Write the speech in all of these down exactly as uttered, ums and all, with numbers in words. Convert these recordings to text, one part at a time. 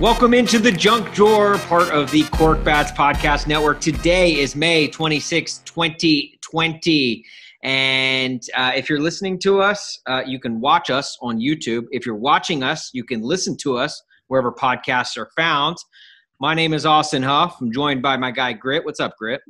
Welcome into the Junk Drawer, part of the Korked Bats podcast network. Today is May twenty-sixth, twenty twenty. And uh, if you're listening to us, uh, you can watch us on YouTube. If you're watching us, you can listen to us wherever podcasts are found. My name is Austin Huff. I'm joined by my guy, Grit. What's up, Grit?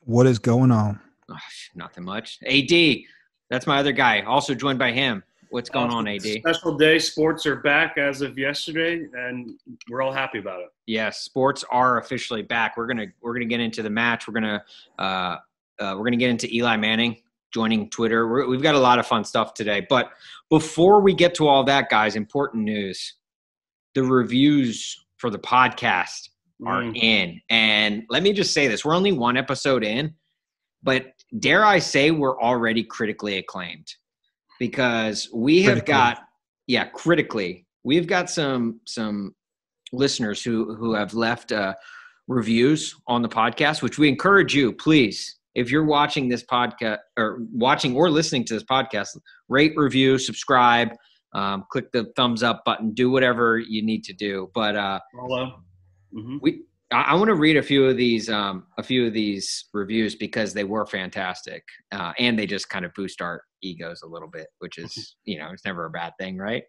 What is going on? Oh, nothing much. A D, that's my other guy. Also joined by him. What's going on, A D? Special day. Sports are back as of yesterday, and we're all happy about it. Yes, sports are officially back. We're gonna we're gonna get into the match. We're gonna uh, uh, we're gonna get into Eli Manning joining Twitter. We're, we've got a lot of fun stuff today. But before we get to all that, guys, important news: the reviews for the podcast are mm. in, and let me just say this: we're only one episode in, but dare I say we're already critically acclaimed. Because we have got, yeah, critically, we've got some some listeners who, who have left uh, reviews on the podcast, which we encourage you, please, if you're watching this podcast or watching or listening to this podcast, rate, review, subscribe, um, click the thumbs up button, do whatever you need to do. But uh, Hello. Mm-hmm. we, I, I want to read a few of these, um, a few of these reviews because they were fantastic, uh, and they just kind of boost our egos a little bit, which is, you know, it's never a bad thing, right?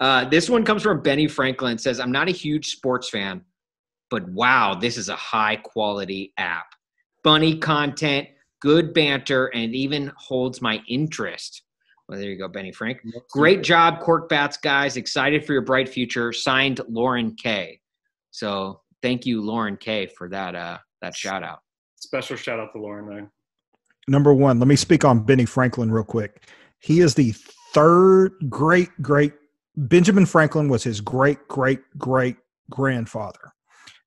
uh, this one comes from Benny Franklin. Says, I'm not a huge sports fan, but wow, this is a high quality app. Funny content, good banter, and it even holds my interest. Well, there you go, Benny Frank. Great job, Korked Bats guys. Excited for your bright future. Signed, Lauren K. So thank you, Lauren K, for that, uh, that shout out. Special shout out to Lauren there. Number one, let me speak on Benny Franklin real quick. He is the third great, great – Benjamin Franklin was his great, great, great grandfather.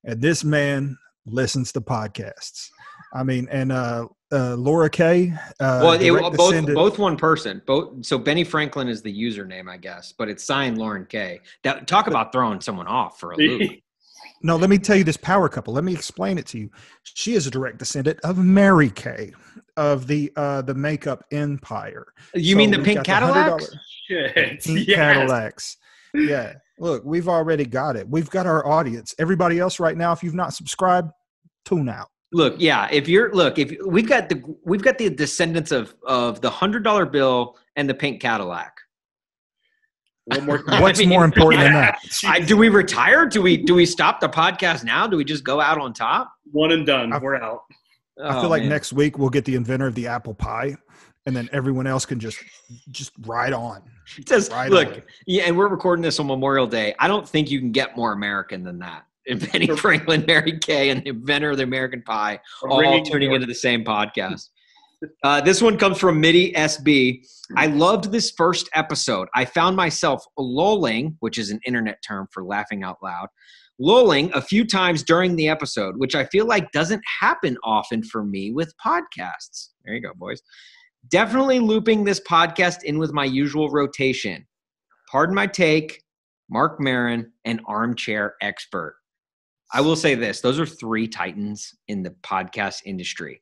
And this man listens to podcasts. I mean, and uh, uh, Laura Kay. Uh, well, it, both, both one person. Both. So Benny Franklin is the username, I guess, but it's signed Lauren Kay. That, talk about throwing someone off for a loop. No, let me tell you this power couple. Let me explain it to you. She is a direct descendant of Mary Kay of the uh, the makeup empire. You so mean the pink Cadillacs? The Shit. Pink yes. Cadillacs. Yeah. Look, we've already got it. We've got our audience. Everybody else right now, if you've not subscribed, tune out. Look, yeah. If you're look, if we've got the we've got the descendants of of the hundred dollar bill and the pink Cadillac. One more What's I mean, more important than that? I, do we retire? Do we do we stop the podcast now? Do we just go out on top? One and done. I, We're out. I feel oh, like man. Next week we'll get the inventor of the apple pie, and then everyone else can just just ride on. It says, ride look, on. Yeah, and we're recording this on Memorial Day. I don't think you can get more American than that. And Benny Franklin, Mary Kay, and the inventor of the American pie, all, all turning into the same podcast. Uh, this one comes from Mitty S B. I loved this first episode. I found myself lolling, which is an internet term for laughing out loud, lolling a few times during the episode, which I feel like doesn't happen often for me with podcasts. There you go, boys. Definitely looping this podcast in with my usual rotation. Pardon my take, Mark Maron, an armchair expert. I will say this. Those are three titans in the podcast industry.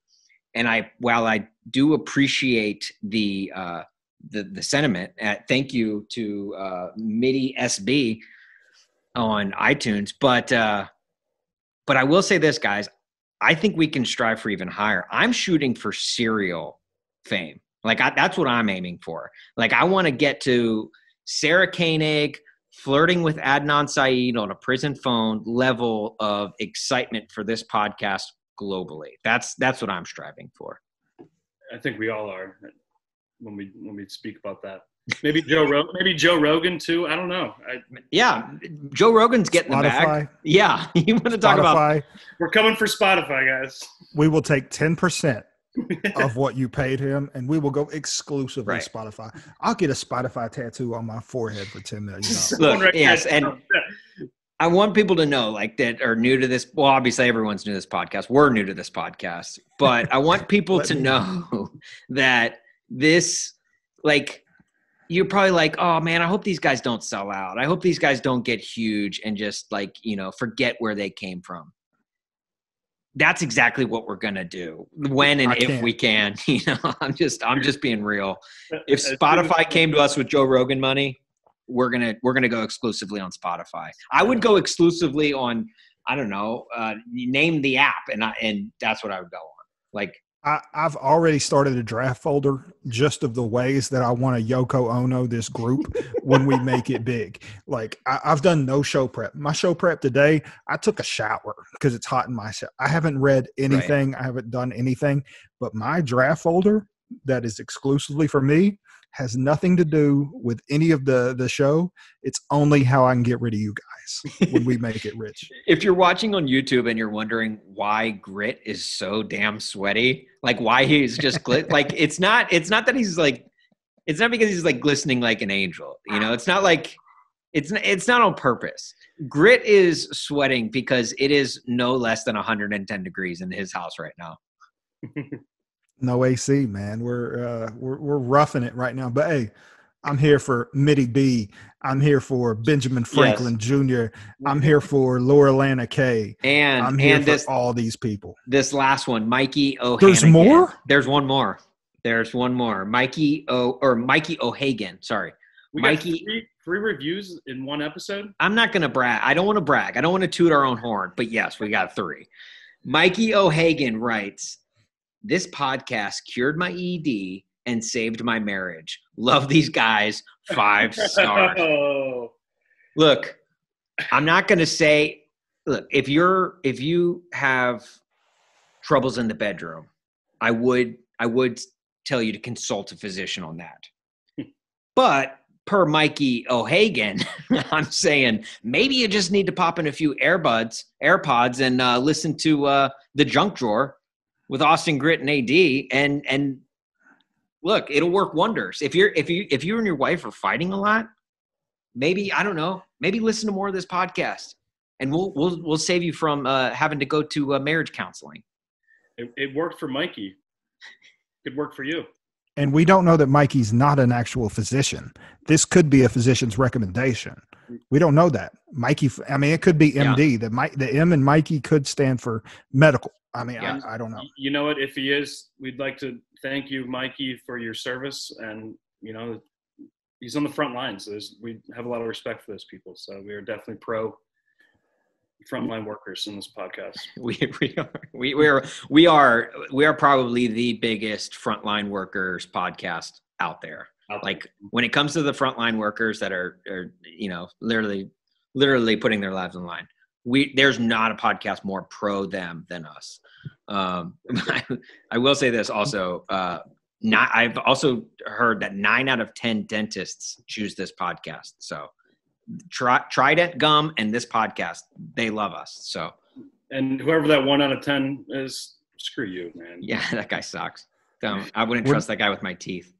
And I, while I do appreciate the uh, the, the sentiment, uh, thank you to uh, Mitty S B on iTunes. But uh, but I will say this, guys, I think we can strive for even higher. I'm shooting for serial fame. Like I, that's what I'm aiming for. Like I want to get to Sarah Koenig flirting with Adnan Syed on a prison phone level of excitement for this podcast. Globally, that's that's what I'm striving for. I think we all are when we when we speak about that. Maybe Joe Rogan, maybe Joe Rogan too. I don't know. I, yeah, Joe Rogan's getting Spotify. The bag. Yeah, you want to talk Spotify. About? We're coming for Spotify, guys. We will take ten percent of what you paid him, and we will go exclusively right. Spotify. I'll get a Spotify tattoo on my forehead for ten million dollars. Look, right yes, there. and. I want people to know, like, that are new to this. Well, obviously, everyone's new to this podcast. We're new to this podcast. But I want people to know that this, like, you're probably like, oh, man, I hope these guys don't sell out. I hope these guys don't get huge and just, like, you know, forget where they came from. That's exactly what we're going to do when and if we can. You know, I'm just I'm just being real. If Spotify came to us with Joe Rogan money, we're gonna we're gonna go exclusively on Spotify. I would go exclusively on, I don't know, uh, name the app, and I, and that's what I would go on. Like I, I've already started a draft folder just of the ways that I want to Yoko Ono this group when we make it big. Like I, I've done no show prep. My show prep today, I took a shower because it's hot in my shower. I haven't read anything. Right. I haven't done anything. But my draft folder that is exclusively for me has nothing to do with any of the, the show. It's only how I can get rid of you guys when we make it rich. If you're watching on YouTube and you're wondering why Grit is so damn sweaty, like why he's just gl- like, it's not, it's not that he's like, it's not because he's like glistening like an angel, you know, it's not like, it's not, it's not on purpose. Grit is sweating because it is no less than one hundred ten degrees in his house right now. No A C, man. We're, uh, we're we're roughing it right now. But, hey, I'm here for Mitty B. I'm here for Benjamin Franklin yes. Junior I'm here for Laura Lana Kay. And I'm here and for this, all these people. This last one, Mikey O'Hagan. There's more? There's one more. There's one more. Mikey O or Mikey O'Hagan. Sorry. We Mikey. Got three, three reviews in one episode? I'm not going to brag. I don't want to brag. I don't want to toot our own horn. But, yes, we got three. Mikey O'Hagan writes, "This podcast cured my E D and saved my marriage. Love these guys. Five stars." Look, I'm not going to say, look, if you're, if you have troubles in the bedroom, I would, I would tell you to consult a physician on that. But per Mikey O'Hagan, I'm saying maybe you just need to pop in a few AirBuds, AirPods and uh, listen to uh, The Junk Drawer with Austin Grit and A D, and and look, it'll work wonders. If you're if you if you and your wife are fighting a lot, maybe I don't know, maybe listen to more of this podcast, and we'll we'll we'll save you from uh, having to go to uh, marriage counseling. It, it worked for Mikey. It worked for you. And we don't know that Mikey's not an actual physician. This could be a physician's recommendation. We don't know that. Mikey, I mean, it could be M D. Yeah. The, Mike, the M in Mikey could stand for medical. I mean, yeah. I, I don't know. You know what? If he is, we'd like to thank you, Mikey, for your service. And, you know, he's on the front lines. So we have a lot of respect for those people. So we are definitely pro frontline workers in this podcast. We we are we, we are we are we are probably the biggest frontline workers podcast out there. Okay. Like when it comes to the frontline workers that are, are you know literally literally putting their lives on the line. We there's not a podcast more pro them than us. Um, I, I will say this also. Uh, not I've also heard that nine out of ten dentists choose this podcast. So. Try, Trident Gum and this podcast, they love us. So, and whoever that one out of ten is, screw you, man. Yeah, that guy sucks. Don't, I wouldn't we're, trust that guy with my teeth.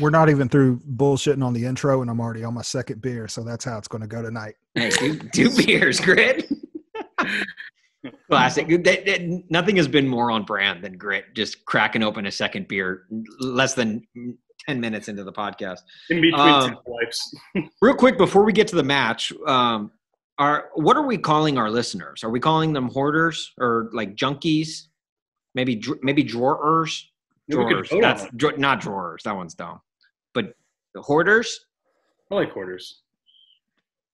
We're not even through bullshitting on the intro, and I'm already on my second beer, so that's how it's going to go tonight. Hey, two, two beers, Grit. Classic. That, that, nothing has been more on brand than Grit just cracking open a second beer less than ten minutes into the podcast. In between um, wipes. Real quick, before we get to the match, um, are, what are we calling our listeners? Are we calling them hoarders or like junkies? Maybe maybe drawers? Drawers. Yeah, That's, dra- not drawers. That one's dumb. But the hoarders? I like hoarders.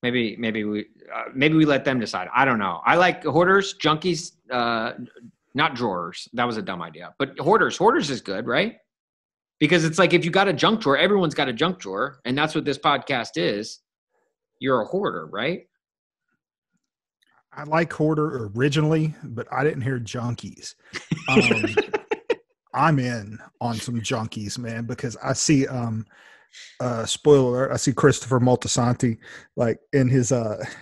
Maybe maybe we uh, maybe we let them decide. I don't know. I like hoarders, junkies, uh, not drawers. That was a dumb idea. But hoarders. Hoarders is good, right? Because it's like if you got a junk drawer, everyone's got a junk drawer, and that's what this podcast is. You're a hoarder, right? I like hoarder originally, but I didn't hear junkies. Um, I'm in on some junkies, man, because I see um, – uh, spoiler alert, I see Christopher Moltisanti like in his uh, –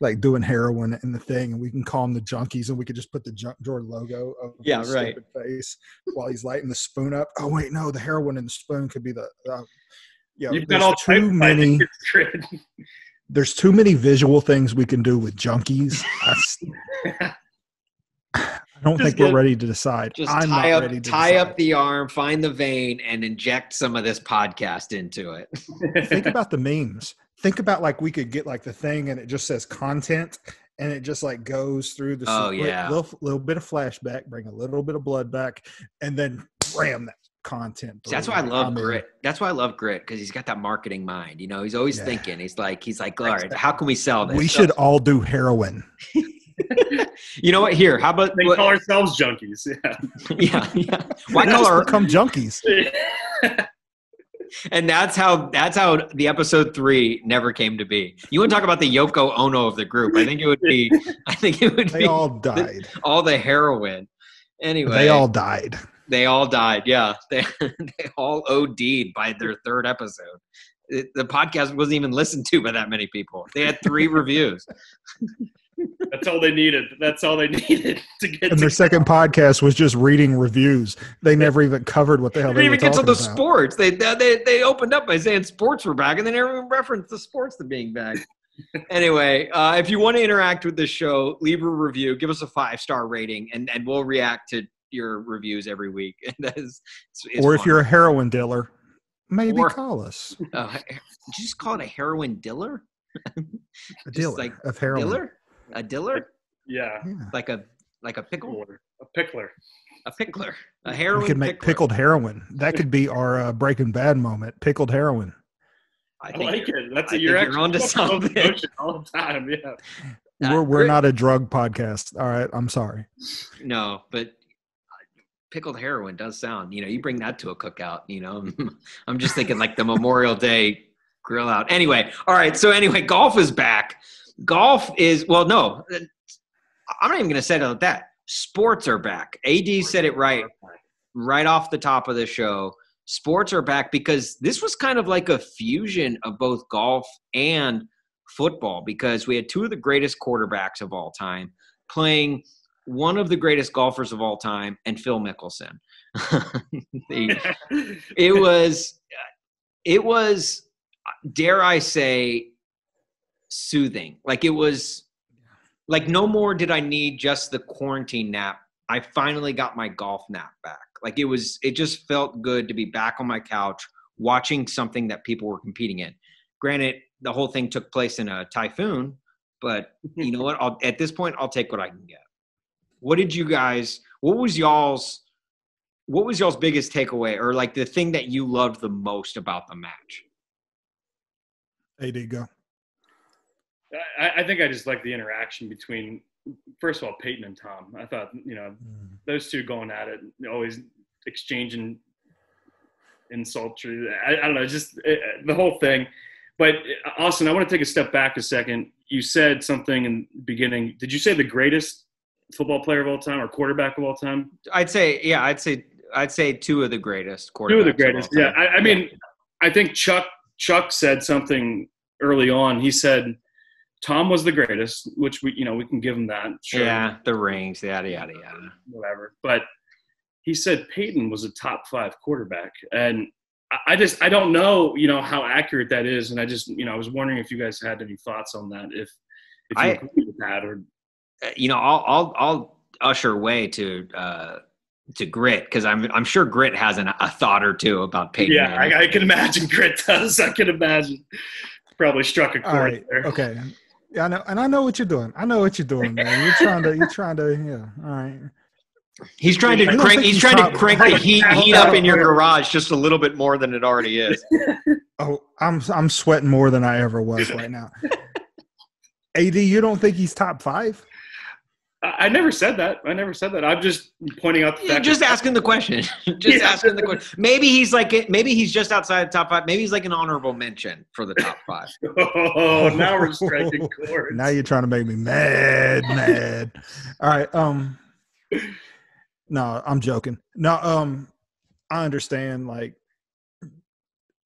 like doing heroin and the thing, and we can call them the junkies, and we could just put the junk drawer logo over yeah, his right. stupid face while he's lighting the spoon up. Oh wait, no, the heroin and the spoon could be the. Uh, yeah, you know, there's all too many. There's too many visual things we can do with junkies. I, I don't just think get, we're ready to decide. Just I'm tie not up, ready to tie decide. Up the arm, find the vein, and inject some of this podcast into it. Think about the memes. Think about like we could get like the thing and it just says content and it just like goes through the oh, yeah. little, little bit of flashback, bring a little bit of blood back and then ram that content. See, that's why I love Grit. That's why I love Grit, because he's got that marketing mind. You know, he's always yeah. thinking. He's like, he's like, all right, how can we sell this? We should stuff? all do heroin. You know what? Here, how about we call ourselves junkies? Yeah, yeah, yeah. Why call our become junkies? And that's how that's how the episode three never came to be. You want to talk about the Yoko Ono of the group? I think it would be. I think it would they be. They all died. The, all the heroin. Anyway, they all died. They all died. Yeah, they they all OD'd by their third episode. It, the podcast wasn't even listened to by that many people. They had three reviews. That's all they needed. That's all they needed to get. And their second podcast was just reading reviews. They never even covered what the hell they, they were talking about. They didn't even get to the sports. They they they opened up by saying sports were back, and they never even referenced the sports to being back. Anyway, uh, if you want to interact with this show, leave a review, give us a five star rating, and and we'll react to your reviews every week. And that is, it's, it's or if fun. You're a heroin dealer, maybe or, call us. Uh, did you just call it a heroin dealer? A dealer like, of heroin. Dealer? A diller? Yeah. Like a like a pickle? A pickler. A pickler. A heroin We could make pickler. Pickled heroin. That could be our uh, Breaking Bad moment. Pickled heroin. I, think I like it. That's a, you're, you're onto something. All the time, yeah. Uh, we're we're not a drug podcast. All right, I'm sorry. No, but pickled heroin does sound, you know, you bring that to a cookout, you know. I'm just thinking like the Memorial Day grill out. Anyway, all right, so anyway, golf is back. Golf is – well, no. I'm not even going to say it like that. Sports are back. A D said it right right off the top of the show. Sports are back because this was kind of like a fusion of both golf and football, because we had two of the greatest quarterbacks of all time playing one of the greatest golfers of all time and Phil Mickelson. It was – it was, dare I say – soothing. Like it was like, no more did I need just the quarantine nap. I finally got my golf nap back. Like it was, it just felt good to be back on my couch watching something that people were competing in. Granted, the whole thing took place in a typhoon, but you know what? I'll, at this point, I'll take what I can get. What did you guys, what was y'all's, what was y'all's biggest takeaway, or like the thing that you loved the most about the match? Hey, there you go. I, I think I just like the interaction between, first of all, Peyton and Tom. I thought, you know, mm. those two going at it, always exchanging insults. I, I don't know, just it, the whole thing. But Austin, I want to take a step back a second. You said something in the beginning. Did you say the greatest football player of all time or quarterback of all time? I'd say, yeah, I'd say, I'd say two of the greatest quarterbacks. Two of the greatest. Of yeah. I, I mean, yeah. I think Chuck, Chuck said something early on. He said, Tom was the greatest, which we, you know, we can give him that. Sure. Yeah, the rings, yada, yada, yada. Whatever. But he said Peyton was a top five quarterback. And I just, I don't know, you know, how accurate that is. And I just, you know, I was wondering if you guys had any thoughts on that, if, if you I, agree with that. Or, you know, I'll, I'll, I'll usher way to, uh, to Grit, because I'm I'm sure Grit has an, a thought or two about Peyton. Yeah, I, I can imagine Grit does. I can imagine. Probably struck a chord right. there. Okay. Yeah, I know, and I know what you're doing. I know what you're doing, man. You're trying to, you're trying to, yeah. All right. He's trying to crank. He's trying to crank the heat heat up in your garage just a little bit more than it already is. Oh, I'm I'm sweating more than I ever was right now. A D, you don't think he's top five? I never said that. I never said that. I'm just pointing out the fact. Just asking the question. Just yeah. asking the question. Maybe he's like, maybe he's just outside the top five. Maybe he's like an honorable mention for the top five. Oh, now we're striking chords. Now you're trying to make me mad, mad. All right. Um, no, I'm joking. No, um, I understand. Like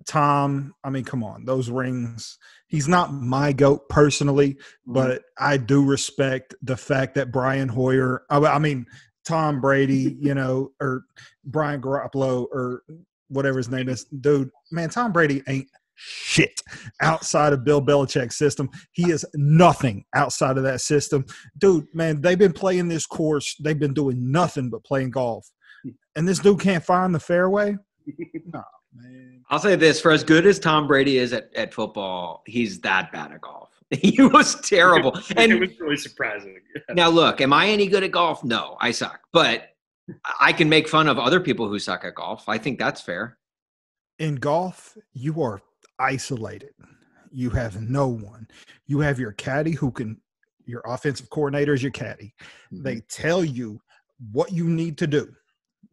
Tom, I mean, come on, those rings. He's not my GOAT personally, but I do respect the fact that Brian Hoyer, I, I mean, Tom Brady, you know, or Brian Garoppolo or whatever his name is. Dude, man, Tom Brady ain't shit outside of Bill Belichick's system. He is nothing outside of that system. Dude, man, they've been playing this course. They've been doing nothing but playing golf. And this dude can't find the fairway? No. Man. I'll say this, for as good as Tom Brady is at, at football, he's that bad at golf. He was terrible. And it was really surprising. Now look, am I any good at golf? No, I suck. But I can make fun of other people who suck at golf. I think that's fair. In golf, you are isolated. You have no one. You have your caddy who can, your offensive coordinator is your caddy. Mm-hmm. They tell you what you need to do.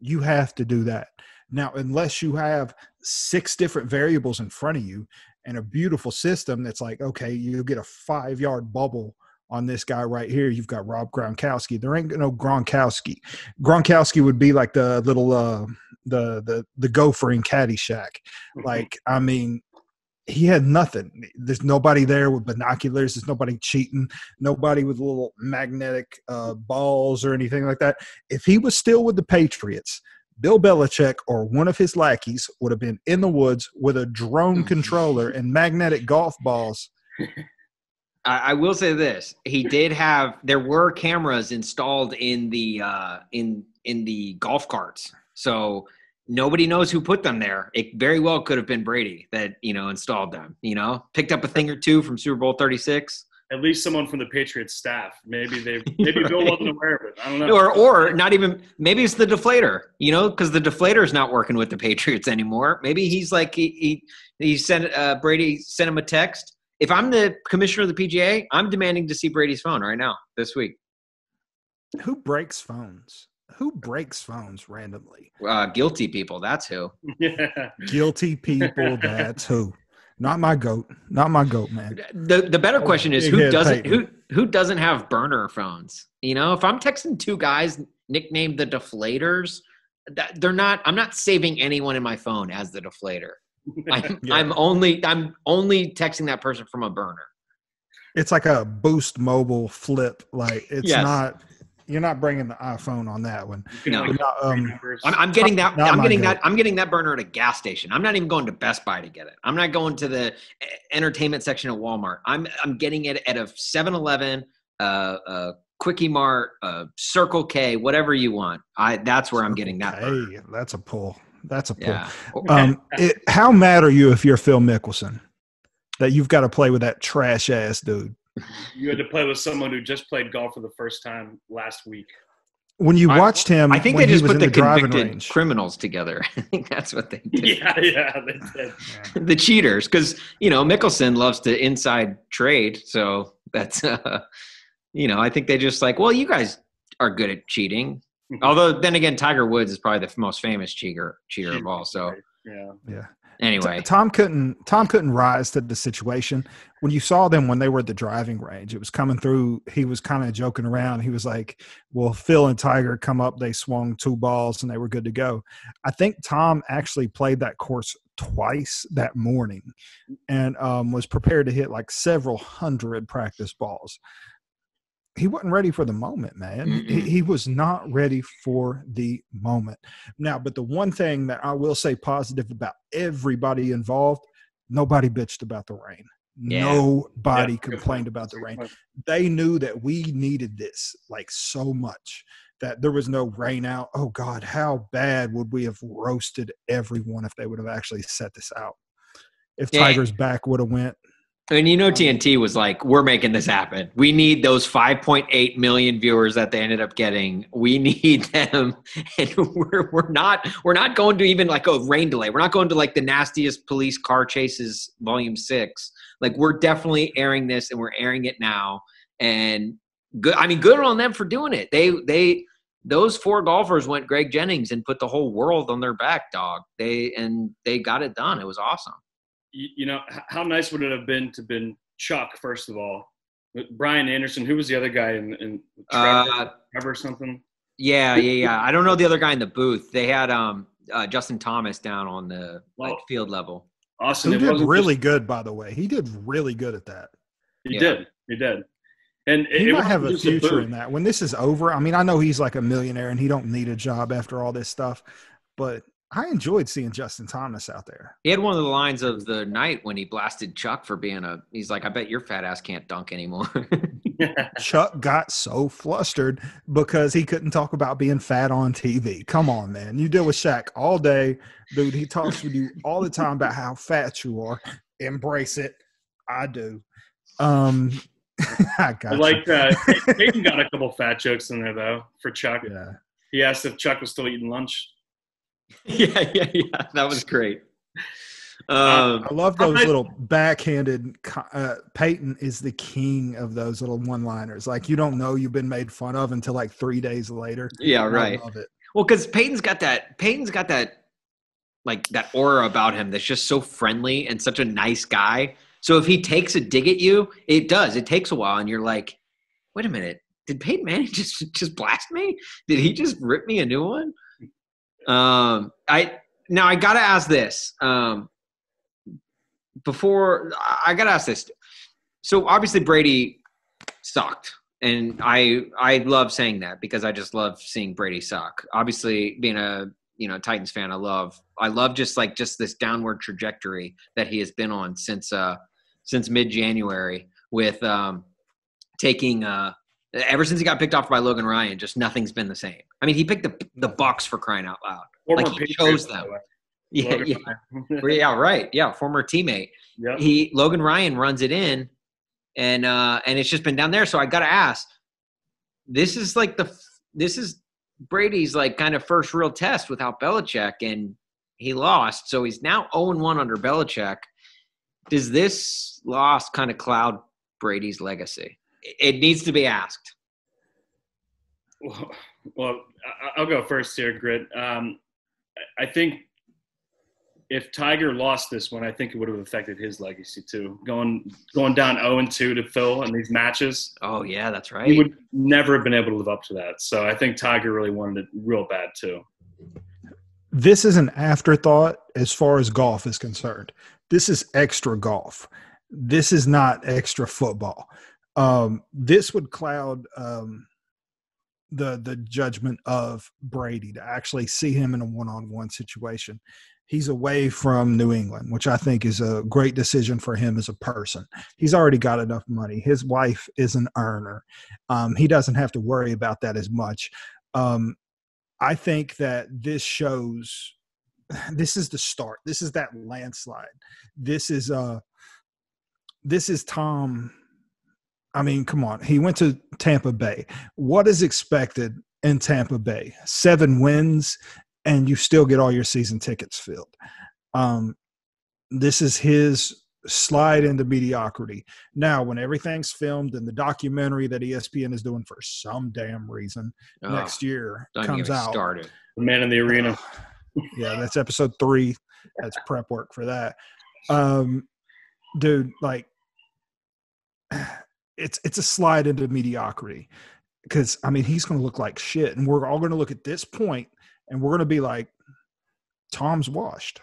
You have to do that. Now, unless you have six different variables in front of you and a beautiful system that's like, okay, you get a five-yard bubble on this guy right here. You've got Rob Gronkowski. There ain't no Gronkowski. Gronkowski would be like the little uh, the the the gopher in Caddyshack. Like, I mean, he had nothing. There's nobody there with binoculars. There's nobody cheating. Nobody with little magnetic uh, balls or anything like that. If he was still with the Patriots, Bill Belichick or one of his lackeys would have been in the woods with a drone controller and magnetic golf balls. I will say this: he did have. There were cameras installed in the uh, in in the golf carts, so nobody knows who put them there. It very well could have been Brady that you know installed them. You know, picked up a thing or two from Super Bowl thirty-six. At least someone from the Patriots staff. Maybe they maybe Bill right. wasn't aware of it. I don't know. Or or not even. Maybe it's the deflator. You know, because the deflator is not working with the Patriots anymore. Maybe he's like he he, he sent uh, Brady sent him a text. If I'm the commissioner of the P G A, I'm demanding to see Brady's phone right now, this week. Who breaks phones? Who breaks phones randomly? Uh, guilty people, that's who. Yeah. Guilty people, that's who. Not my goat. Not my goat, man. The the better question is who doesn't who who doesn't have burner phones? You know, if I'm texting two guys nicknamed the Deflators, that they're not I'm not saving anyone in my phone as the Deflator. I'm, yeah. I'm only I'm only texting that person from a burner. It's like a Boost Mobile flip. Like it's yes. not you're not bringing the iPhone on that one. No, not, um, I'm, I'm getting that. Not, I'm getting that. I'm getting that burner at a gas station. I'm not even going to Best Buy to get it. I'm not going to the entertainment section of Walmart. I'm I'm getting it at a seven eleven, uh, uh, Quickie Mart, uh, Circle K, whatever you want. I that's where Circle I'm getting that. Hey, that's a pull. That's a pull. Yeah. Um, it, how mad are you if you're Phil Mickelson that you've got to play with that trash ass dude? You had to play with someone who just played golf for the first time last week. When you I, watched him, I think when they just put the, the convicted criminals together. I think that's what they did. Yeah, yeah, they did. Yeah. The cheaters, because you know Mickelson loves to inside trade, so that's uh, you know I think they just like, well, you guys are good at cheating. Although, then again, Tiger Woods is probably the most famous cheater, cheater of all. So, yeah. yeah. Anyway, Tom couldn't Tom couldn't rise to the situation. When you saw them when they were at the driving range, it was coming through. He was kind of joking around. He was like, "Well, Phil and Tiger come up. They swung two balls and they were good to go." I think Tom actually played that course twice that morning, and um, was prepared to hit like several hundred practice balls. He wasn't ready for the moment, man. He, he was not ready for the moment. Now, but the one thing that I will say positive about everybody involved, nobody bitched about the rain. Yeah. Nobody yeah. complained about the rain. They knew that we needed this like so much that there was no rain out. Oh, God, how bad would we have roasted everyone if they would have actually set this out? If yeah. Tiger's back would have went. And you know T N T was like, we're making this happen. We need those five point eight million viewers that they ended up getting. We need them. And we're we're not we're not going to even like a rain delay. We're not going to like the nastiest police car chases volume six. Like we're definitely airing this and we're airing it now. And good I mean good on them for doing it. They they those four golfers went Greg Jennings and put the whole world on their back, dog. They and they got it done. It was awesome. You know, how nice would it have been to been Chuck, first of all? Brian Anderson, who was the other guy in, in Trevor, uh, Trevor something? Yeah, yeah, yeah. I don't know the other guy in the booth. They had um, uh, Justin Thomas down on the well, like, field level. Awesome. He did really just, good, by the way. He did really good at that. He yeah. did. He did. And he it might have a future in that. When this is over, I mean, I know he's like a millionaire and he don't need a job after all this stuff, but – I enjoyed seeing Justin Thomas out there. He had one of the lines of the night when he blasted Chuck for being a – he's like, I bet your fat ass can't dunk anymore. Chuck got so flustered because he couldn't talk about being fat on T V. Come on, man. You deal with Shaq all day. Dude, he talks with you all the time about how fat you are. Embrace it. I do. Um, I got I like that. Peyton got a couple fat jokes in there, though, for Chuck. Yeah. He asked if Chuck was still eating lunch. yeah, yeah, yeah. That was great. Um, I love those I, little backhanded uh, – Peyton is the king of those little one-liners. Like, you don't know you've been made fun of until like three days later. Yeah, right. I love it. Well, because Peyton's got that – Peyton's got that, like, that aura about him that's just so friendly and such a nice guy. So if he takes a dig at you, it does. It takes a while, and you're like, wait a minute. Did Peyton Manning just, just blast me? Did he just rip me a new one? Um, I Now, I got to ask this. Um Before I got to ask this, so obviously Brady sucked, and I I love saying that because I just love seeing Brady suck. Obviously, being a you know Titans fan, I love I love just like just this downward trajectory that he has been on since uh since mid January with um taking uh ever since he got picked off by Logan Ryan, just nothing's been the same. I mean, he picked the the Bucks for crying out loud, like he chose them. Yeah, yeah. yeah, right. Yeah, former teammate. Yep. He Logan Ryan runs it in, and uh, and it's just been down there. So I got to ask, this is like the this is Brady's like kind of first real test without Belichick, and he lost. So he's now oh and one under Belichick. Does this loss kind of cloud Brady's legacy? It needs to be asked. Well, well I'll go first here, Grit. Um, I think. If Tiger lost this one, I think it would have affected his legacy too. Going going down oh and two to Phil in these matches. Oh, yeah, that's right. He would never have been able to live up to that. So I think Tiger really wanted it real bad too. This is an afterthought as far as golf is concerned. This is extra golf. This is not extra football. Um, this would cloud um, the the judgment of Brady to actually see him in a one-on-one situation. He's away from New England, which I think is a great decision for him as a person. He's already got enough money. His wife is an earner. Um, he doesn't have to worry about that as much. Um, I think that this shows – this is the start. This is that landslide. This is uh, this is Tom – I mean, come on. He went to Tampa Bay. What is expected in Tampa Bay? Seven wins – and you still get all your season tickets filled. Um, this is his slide into mediocrity. Now, when everything's filmed and the documentary that E S P N is doing for some damn reason oh, next year comes out. Started. The Man in the Arena. Yeah, that's episode three. That's prep work for that. Um, dude, like, it's it's a slide into mediocrity because, I mean, he's going to look like shit, and we're all going to look at this point and we're going to be like, Tom's washed.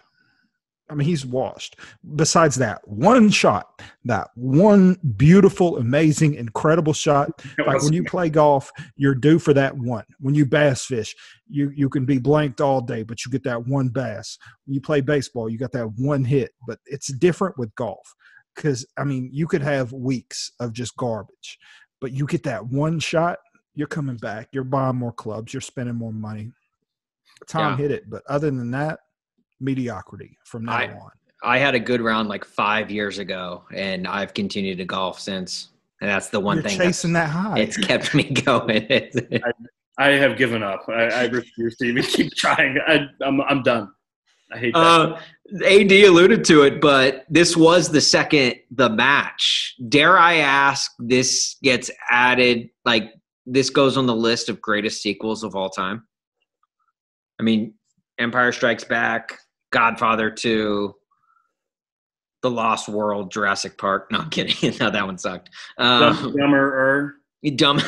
I mean, he's washed. Besides that one shot, that one beautiful, amazing, incredible shot. Like when you play golf, you're due for that one. When you bass fish, you, you can be blanked all day, but you get that one bass. When you play baseball, you got that one hit. But it's different with golf because, I mean, you could have weeks of just garbage. But you get that one shot, you're coming back. You're buying more clubs. You're spending more money. Tom yeah. hit it, but other than that, mediocrity from now I, on. I had a good round like five years ago, and I've continued to golf since. And that's the one You're thing chasing that high. It's kept me going. I, I have given up. I, I refuse to even keep trying. I, I'm I'm done. I hate that. Uh, A D alluded to it, but this was the second the match. Dare I ask? This gets added. Like this goes on the list of greatest sequels of all time. I mean, Empire Strikes Back, Godfather two, The Lost World, Jurassic Park. No, I'm kidding. No, that one sucked. Um, Dumber-er. Dumb.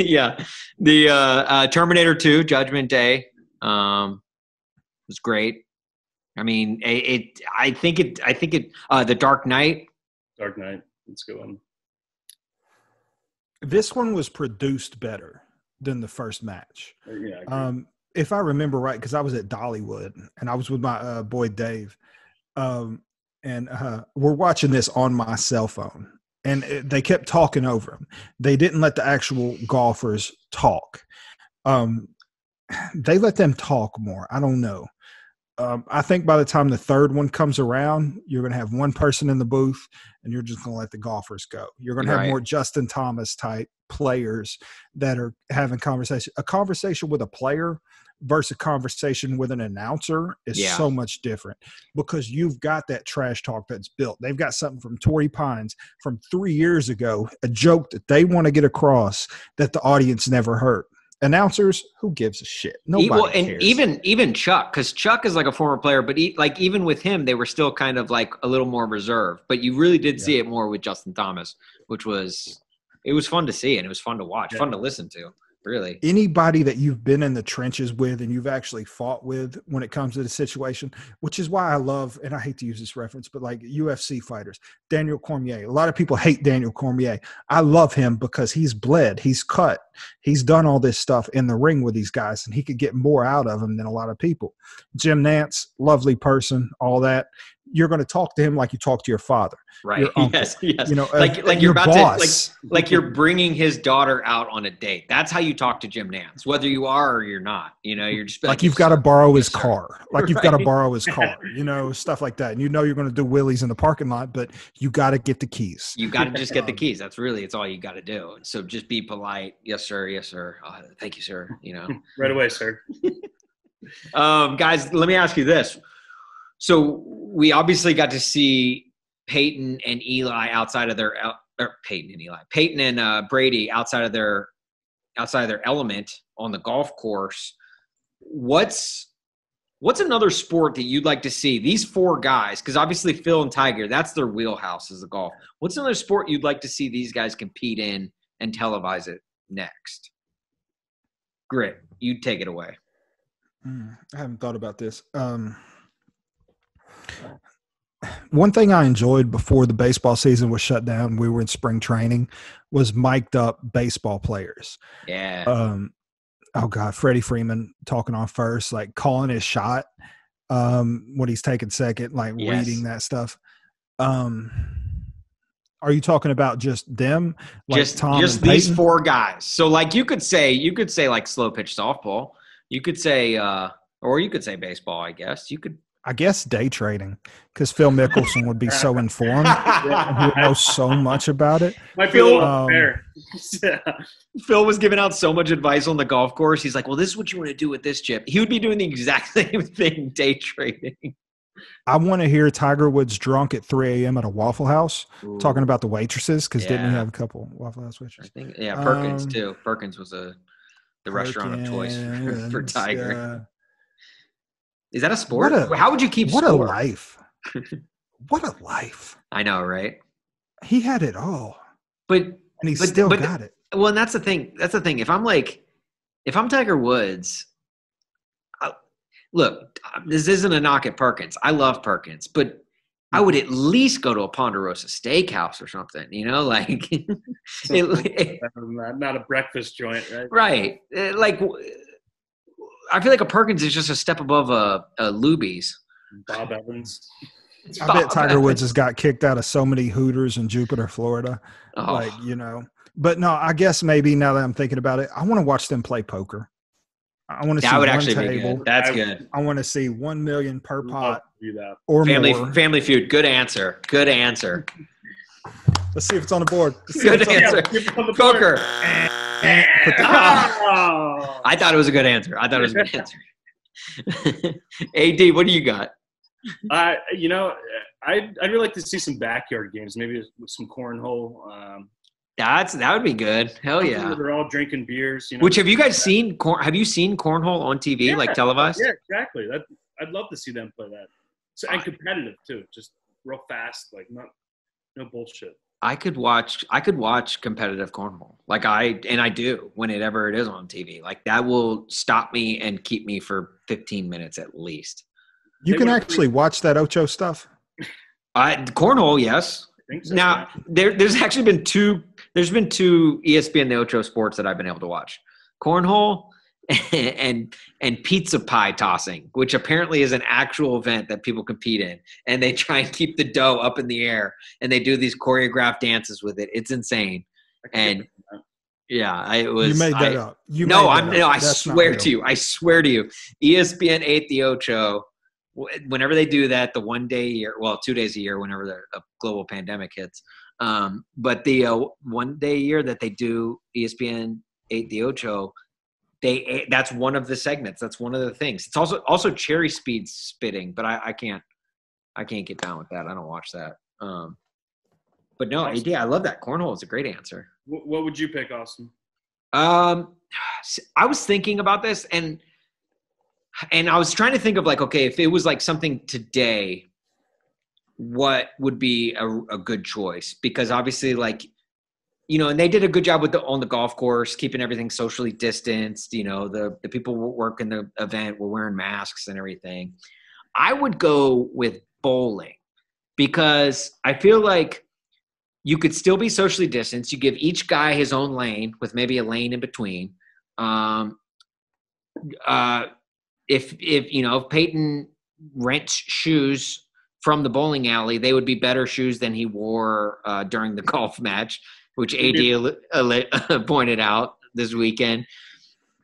yeah. The uh, uh, Terminator two, Judgment Day um, was great. I mean, it, it. I think it. I think it. Uh, the Dark Knight. Dark Knight. That's a good one. This one was produced better than the first match. Yeah, um, if I remember right, because I was at Dollywood and I was with my uh, boy Dave, um, and uh, we're watching this on my cell phone, and it, they kept talking over him. They didn't let the actual golfers talk. Um, they let them talk more. I don't know. Um, I think by the time the third one comes around, you're going to have one person in the booth and you're just going to let the golfers go. You're going to have right. more Justin Thomas type players that are having conversation. A conversation with a player versus a conversation with an announcer is yeah. so much different because you've got that trash talk that's built. They've got something from Torrey Pines from three years ago, a joke that they want to get across that the audience never heard. Announcers, who gives a shit? Nobody well, and cares. Even even Chuck, because Chuck is like a former player, but he, like even with him, they were still kind of like a little more reserved. But you really did yeah. see it more with Justin Thomas, which was it was fun to see and it was fun to watch, yeah. fun to listen to. Really, anybody that you've been in the trenches with and you've actually fought with when it comes to the situation, which is why I love, and I hate to use this reference, but like U F C fighters, Daniel Cormier. A lot of people hate Daniel Cormier. I love him because he's bled, he's cut, he's done all this stuff in the ring with these guys, and he could get more out of them than a lot of people. Jim Nantz, lovely person, all that. You're going to talk to him like you talk to your father. Right. Your uncle, yes. Yes. You know, like, uh, like you're about boss. to, like, like you're bringing his daughter out on a date. That's how you talk to Jim Nance, whether you are or you're not, you know, you're just like, like you've got to borrow his car. Like right. you've got to borrow his car, you know, stuff like that. And you know, you're going to do wheelies in the parking lot, but you got to get the keys. You got to just get the keys. That's really, it's all you got to do. And so just be polite. Yes, sir. Yes, sir. Oh, thank you, sir. You know, right away, sir. um, guys, let me ask you this. So we obviously got to see Peyton and Eli outside of their or Peyton and Eli, Peyton and uh, Brady outside of their outside of their element on the golf course. What's what's another sport that you'd like to see these four guys? Because obviously Phil and Tiger, that's their wheelhouse is the golf. What's another sport you'd like to see these guys compete in and televise it next? Grit, you take it away. Mm, I haven't thought about this. Um, One thing I enjoyed before the baseball season was shut down, we were in spring training, was mic'd up baseball players. Yeah. Um, oh, God, Freddie Freeman talking on first, like calling his shot um, when he's taking second, like yes. reading that stuff. Um, are you talking about just them? Like just Tom just and these four guys. So, like, you could say, you could say, like, slow pitch softball. You could say, uh, or you could say baseball, I guess. You could. I guess day trading, because Phil Mickelson would be so informed. He would know so much about it. My Phil, um, Phil was giving out so much advice on the golf course. He's like, well, this is what you want to do with this chip. He would be doing the exact same thing day trading. I want to hear Tiger Woods drunk at three a.m. at a Waffle House Ooh. talking about the waitresses, because yeah. didn't he have a couple Waffle House waitresses? I think, yeah, Perkins um, too. Perkins was a the Perkins, restaurant of choice for, for Tiger. Uh, Is that a sport? A, How would you keep what sport? a life? What a life! I know, right? He had it all, but and he but, still but, got it. Well, and that's the thing. That's the thing. If I'm like, if I'm Tiger Woods, I, look, this isn't a knock at Perkins. I love Perkins, but I would at least go to a Ponderosa Steakhouse or something. You know, like it, it, not a breakfast joint, right? Right, like. I feel like a Perkins is just a step above a, a Luby's. Bob Evans. I Bob bet Tiger Evans. Woods has got kicked out of so many Hooters in Jupiter, Florida. Oh. Like, you know. But, no, I guess maybe now that I'm thinking about it, I want to watch them play poker. I want to that see would one actually table. Be good. That's I, good. I want to see one million per pot or family, more. Family Feud. Good answer. Good answer. Let's see if it's on the board. Good answer. Board. Poker. Oh. I thought it was a good answer. I thought it was a good answer. A D, what do you got? Uh, you know, I'd, I'd really like to see some backyard games, maybe with some cornhole. Um, That's that would be good. Hell yeah! They're all drinking beers. You know, which have you guys that. seen? Corn, have you seen cornhole on T V, yeah, like televised? Yeah, exactly. That, I'd love to see them play that. So and competitive too, just real fast, like not no bullshit. I could watch I could watch competitive cornhole. Like I and I do whenever it is on T V. Like that will stop me and keep me for fifteen minutes at least. You can actually watch that Ocho stuff? I cornhole, yes. I think so, now yeah. there there's actually been two there's been two E S P N the Ocho sports that I've been able to watch. Cornhole and, and and pizza pie tossing, which apparently is an actual event that people compete in, and they try and keep the dough up in the air, and they do these choreographed dances with it. It's insane, and yeah, it was. You made that I, up. You no, made that I'm up. no. I That's swear to you. I swear to you. E S P N eight the Ocho whenever they do that, the one day a year, well, two days a year, whenever the a global pandemic hits. Um, but the uh, one day a year that they do E S P N the Ocho, they that's one of the segments. That's one of the things. It's also also Cherry Speed spitting, but I, I can't I can't get down with that. I don't watch that. Um, but no, Austin. Yeah, I love that. Cornhole is a great answer. What would you pick, Austin? Um, I was thinking about this, and and I was trying to think of like, okay, if it was like something today, what would be a, a good choice? Because obviously, like, you know, and they did a good job with the on the golf course, keeping everything socially distanced. You know, the the people who work in the event were wearing masks and everything. I would go with bowling because I feel like you could still be socially distanced. You give each guy his own lane with maybe a lane in between. Um, uh, if if you know if Peyton rents shoes from the bowling alley, they would be better shoes than he wore uh, during the golf match, which A D al- pointed out this weekend.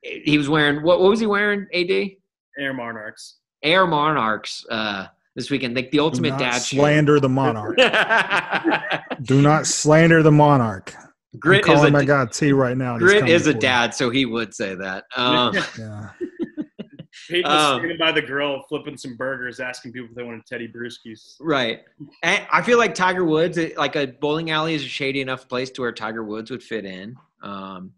He was wearing – what What was he wearing, A D? Air Monarchs. Air Monarchs uh, this weekend. Like the ultimate dad shoe. Do not slander the Monarch. Do not slander the Monarch. Grit is a my God T right now. Grit is a dad, so he would say that. Um, yeah. Peyton was um, standing by the grill, flipping some burgers, asking people if they wanted Teddy Brewskis. Right. And I feel like Tiger Woods, like a bowling alley is a shady enough place to where Tiger Woods would fit in. Um,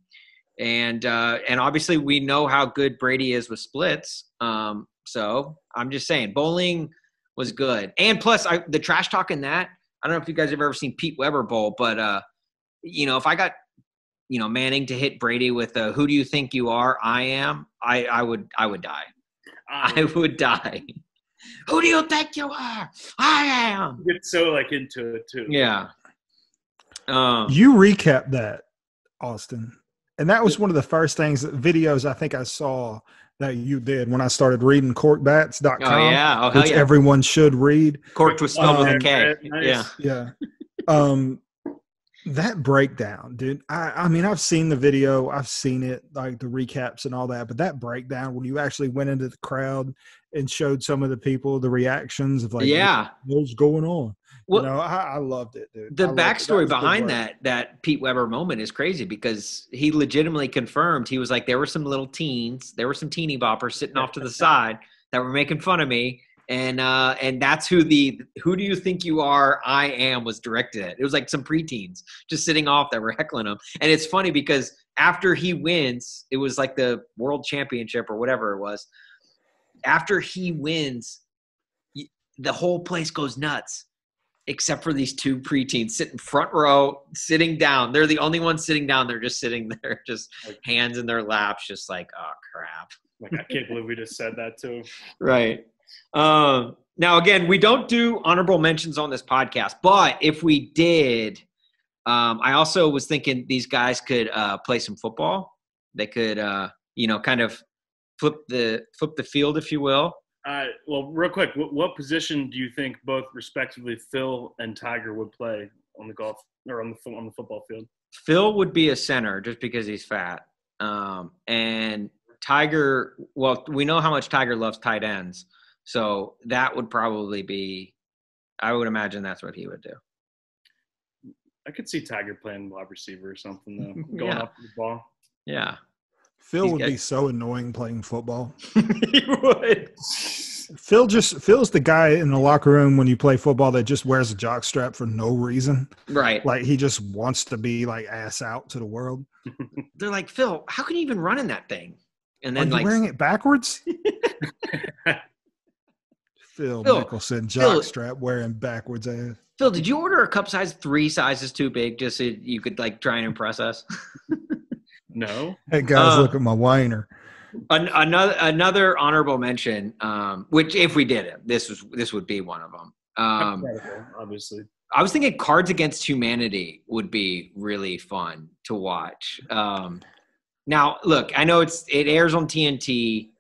and uh, and obviously we know how good Brady is with splits. Um, so I'm just saying bowling was good. And plus I, the trash talk in that, I don't know if you guys have ever seen Pete Weber bowl, but uh, you know, if I got – you know, Manning to hit Brady with a, who do you think you are? I am. I, I would, I would die. I, I would die. Who do you think you are? I am. It's so like into it too. Yeah. Um, you recap that, Austin. And that was one of the first things videos I think I saw that you did when I started reading korked bats dot com, oh, yeah. oh, which yeah. everyone should read. Korked was spelled um, with a K. Nice. Yeah. Yeah. Um, That breakdown, dude, I, I mean, I've seen the video, I've seen it, like the recaps and all that, but that breakdown when you actually went into the crowd and showed some of the people the reactions of like, yeah, what's going on? Well, you know, I, I loved it, dude. The backstory behind that, that Pete Weber moment is crazy because he legitimately confirmed, he was like, there were some little teens, there were some teeny boppers sitting off to the side that were making fun of me. And uh, and that's who the who do you think you are? I am was directed at. It was like some preteens just sitting off that were heckling him. And it's funny because after he wins, it was like the world championship or whatever it was. After he wins, the whole place goes nuts, except for these two preteens sitting front row, sitting down. They're the only ones sitting down. They're just sitting there, just hands in their laps, just like, oh crap! Like I can't believe we just said that too. Right. Um, now again, we don't do honorable mentions on this podcast, but if we did, um, I also was thinking these guys could, uh, play some football. They could, uh, you know, kind of flip the, flip the field, if you will. Uh, well, real quick, what, what position do you think both respectively Phil and Tiger would play on the golf or on the, on the football field? Phil would be a center just because he's fat. Um, and Tiger, well, we know how much Tiger loves tight ends. So that would probably be – I would imagine that's what he would do. I could see Tiger playing wide receiver or something, though, going yeah. up the ball. Yeah. Phil He's would got- be so annoying playing football. He would. Phil just – Phil's the guy in the locker room when you play football that just wears a jockstrap for no reason. Right. Like he just wants to be like ass out to the world. They're like, Phil, how can you even run in that thing? And then Are you like wearing it backwards? Phil, Phil Mickelson, jockstrap wearing backwards ass. Phil, did you order a cup size three sizes too big just so you could like try and impress us? No. Hey guys, uh, look at my wiener. An, another another honorable mention, um, which if we did it, this was this would be one of them. Um, obviously, I was thinking Cards Against Humanity would be really fun to watch. Um, now, look, I know it's it airs on T N T.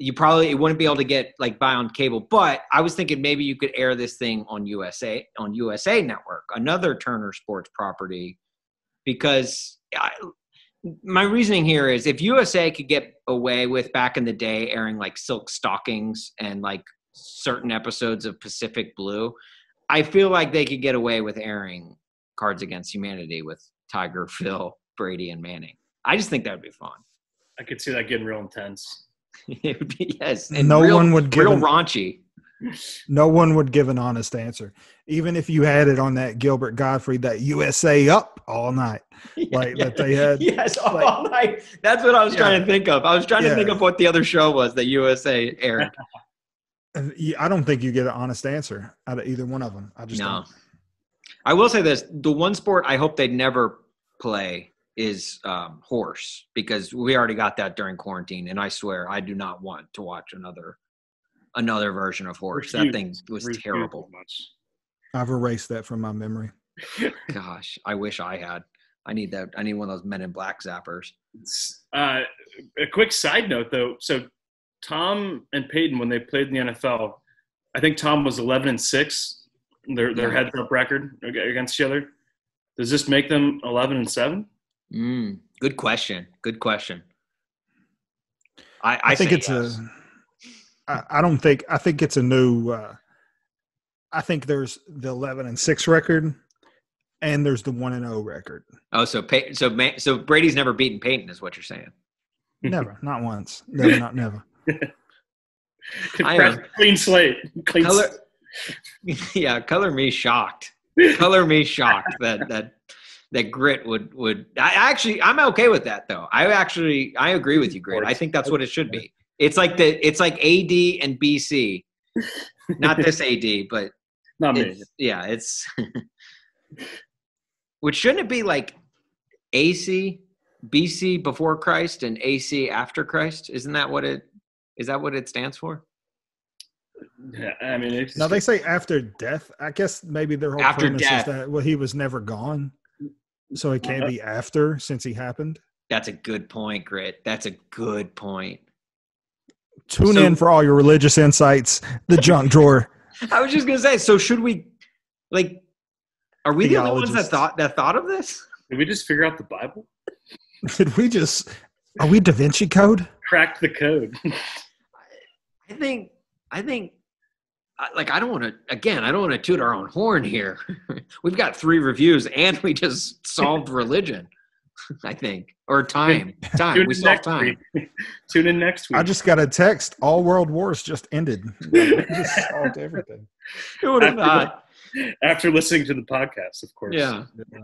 You probably wouldn't be able to get like buy on cable, but I was thinking maybe you could air this thing on U S A on U S A Network, another Turner Sports property, because I, my reasoning here is if U S A could get away with back in the day airing like silk stockings and like certain episodes of Pacific Blue. I feel like they could get away with airing Cards Against Humanity with Tiger, Phil, Brady, and Manning. I just think that would be fun. I could see that getting real intense. It would be, yes. And no real, one would give real an, raunchy. No one would give an honest answer. Even if you had it on that Gilbert Gottfried, that U S A Up All Night. Yeah, like yeah. that they had. Yes, like, all night. That's what I was yeah. trying to think of. I was trying yeah. to think of what the other show was that U S A aired. I don't think you get an honest answer out of either one of them. I just no. don't. I will say this. The one sport I hope they never play is um, horse, because we already got that during quarantine, and I swear I do not want to watch another another version of horse. That thing was terrible. I've erased that from my memory. Gosh, I wish I had. I need that. I need one of those Men in Black zappers. Uh, a quick side note, though. So Tom and Peyton, when they played in the N F L, I think Tom was eleven and six. Their their yeah. heads up record against each other. Does this make them eleven and seven? Mm, good question. Good question. I, I, I think it's yes. a. I, I don't think. I think it's a new. Uh, I think there's the eleven and six record, and there's the one and zero record. Oh, so Pey- so Man- so Brady's never beaten Peyton, is what you're saying? Never, not once. Never, not never. I clean slate. Clean color. Slate. Yeah, color me shocked. Color me shocked that that. That grit would, would I actually, I'm okay with that though. I actually, I agree with you, Grit. I think that's what it should be. It's like the, it's like A D and B C, not this A D, but not me. It's, yeah. It's, which shouldn't it be like A C, B C before Christ and A C after Christ? Isn't that what it, is that what it stands for? Yeah, I mean, it's now they say after death, I guess maybe their whole after premise death. Is that, well, he was never gone. So it can't be after, since he happened. That's a good point, Grit. That's a good point. Tune so, in for all your religious insights. The Junk Drawer. I was just gonna say. So should we, like, are we the only ones that thought that thought of this? Did we just figure out the Bible? Did we just? Are we Da Vinci Code? Cracked the code. I think. I think. Like, I don't want to, again, I don't want to toot our own horn here. We've got three reviews and we just solved religion, I think, or time. Time. We solved time. Week. Tune in next week. I just got a text. All world wars just ended. We just solved everything. Who would have thought? After listening to the podcast, of course. Yeah. yeah.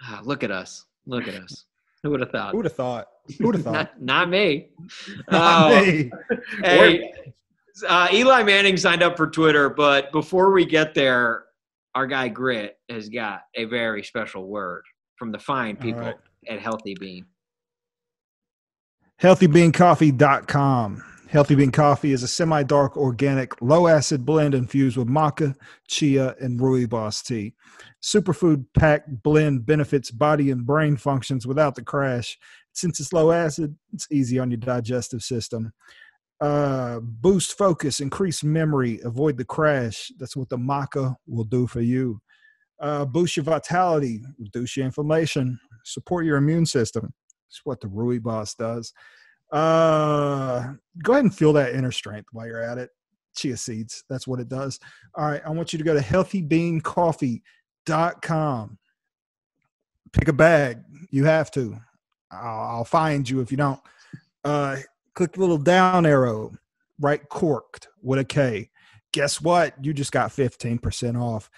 Ah, look at us. Look at us. Who would have thought? Who would have thought? Who would have thought? Not, not me. Not uh, me. Hey. Uh, Eli Manning signed up for Twitter, but before we get there, our guy Grit has got a very special word from the fine people right. at Healthy Bean. Healthy Bean Coffee dot com. Healthy Bean Coffee is a semi-dark, organic, low-acid blend infused with maca, chia, and rooibos tea. Superfood-packed blend benefits body and brain functions without the crash. Since it's low-acid, it's easy on your digestive system. Uh, boost focus, increase memory, avoid the crash. That's what the maca will do for you. Uh, boost your vitality, reduce your inflammation, support your immune system. That's what the rooibos does. Uh, go ahead and feel that inner strength while you're at it. Chia seeds, that's what it does. All right, I want you to go to healthy bean coffee dot com. Pick a bag. You have to. I'll, I'll find you if you don't. Uh, Click the little down arrow, right? Korked with a K. Guess what? You just got fifteen percent off.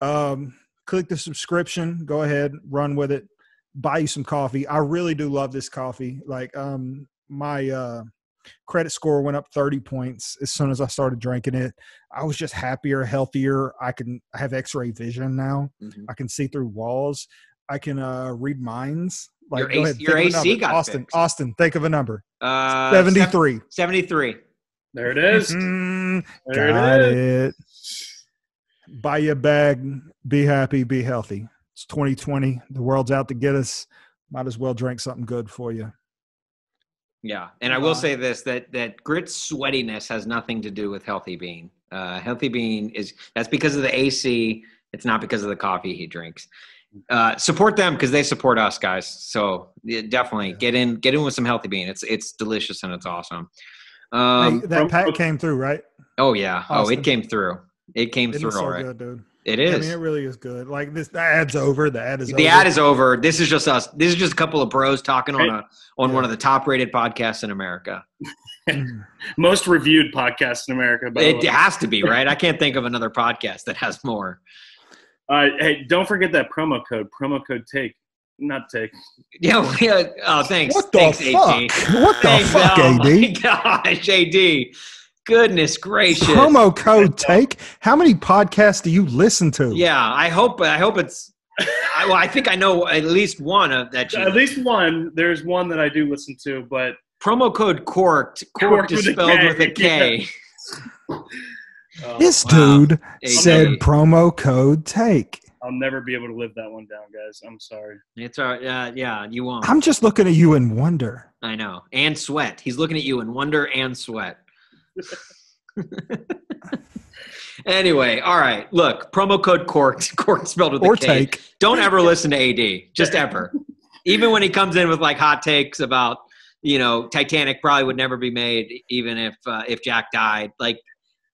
Um, click the subscription. Go ahead, run with it. Buy you some coffee. I really do love this coffee. Like um, my uh, credit score went up thirty points as soon as I started drinking it. I was just happier, healthier. I can I have X-ray vision now. Mm-hmm. I can see through walls. I can uh, read minds. Like, your ahead, your A C got Austin, fixed. Austin, think of a number. Uh, seventy-three. seventy-three. There it is. Mm-hmm. There got it, is. it. Buy your bag. Be happy. Be healthy. It's twenty twenty. The world's out to get us. Might as well drink something good for you. Yeah, and I will uh, say this, that that Grit's sweatiness has nothing to do with Healthy Bean. Uh, Healthy Bean is – that's because of the A C. It's not because of the coffee he drinks. Uh, support them because they support us, guys. So yeah, definitely yeah. get in, get in with some Healthy Bean. It's it's delicious and it's awesome. Um, hey, that from, pack came through, right? Oh yeah. Austin. Oh, it came through. It came it through. So all right. Good, dude. It is. I mean, it really is good. Like this, the ad's over. The ad is the over. The ad is over. This is just us. This is just a couple of bros talking right. on a, on yeah. one of the top rated podcasts in America. Most reviewed podcast in America. By it the way. Has to be, right? I can't think of another podcast that has more. Uh, hey, don't forget that promo code. Promo code take. Not take. Yeah. yeah. Oh, thanks. What the thanks, fuck? A D. What the thanks, fuck, oh, A D? Gosh, A D. Goodness gracious! Promo code take. How many podcasts do you listen to? Yeah, I hope. I hope it's. I, well, I think I know at least one of that. You at least one. There's one that I do listen to, but promo code Korked. Korked is spelled with a K. Yeah. Oh, this wow. dude a- said a- promo code take. I'll never be able to live that one down, guys. I'm sorry. It's all right. Uh, yeah, you won't. I'm just looking at you in wonder. I know, and sweat. He's looking at you in wonder and sweat. Anyway, all right. Look, promo code Korked, Korked spelled with a K. Take. Don't ever listen to A D, just ever. Even when he comes in with like hot takes about, you know, Titanic probably would never be made, even if uh, if Jack died. Like,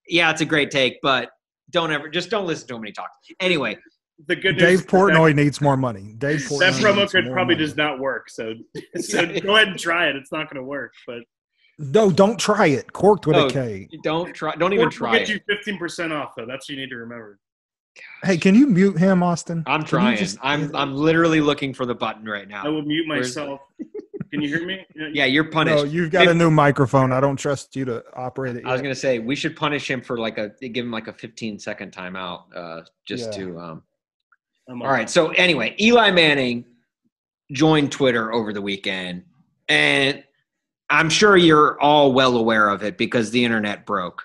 yeah, it's a great take, but don't ever, just don't listen to him when he talks. Anyway, the good news, Dave Portnoy that, needs more money. Dave Portnoy that promo code probably money. Does not work. So, so go ahead and try it. It's not going to work, but. No, don't try it. Korked with no, a K. Don't try. Don't even Korked try it. Will get you fifteen percent off, though. That's what you need to remember. Gosh. Hey, can you mute him, Austin? I'm trying. Just, I'm I'm literally looking for the button right now. I will mute myself. Can you hear me? Yeah, you're punished. No, you've got fifteen a new microphone. I don't trust you to operate it yet. I was gonna say we should punish him for like a give him like a fifteen second timeout, uh, just yeah. to. Um... All right. That. So anyway, Eli Manning joined Twitter over the weekend, and. I'm sure you're all well aware of it because the internet broke.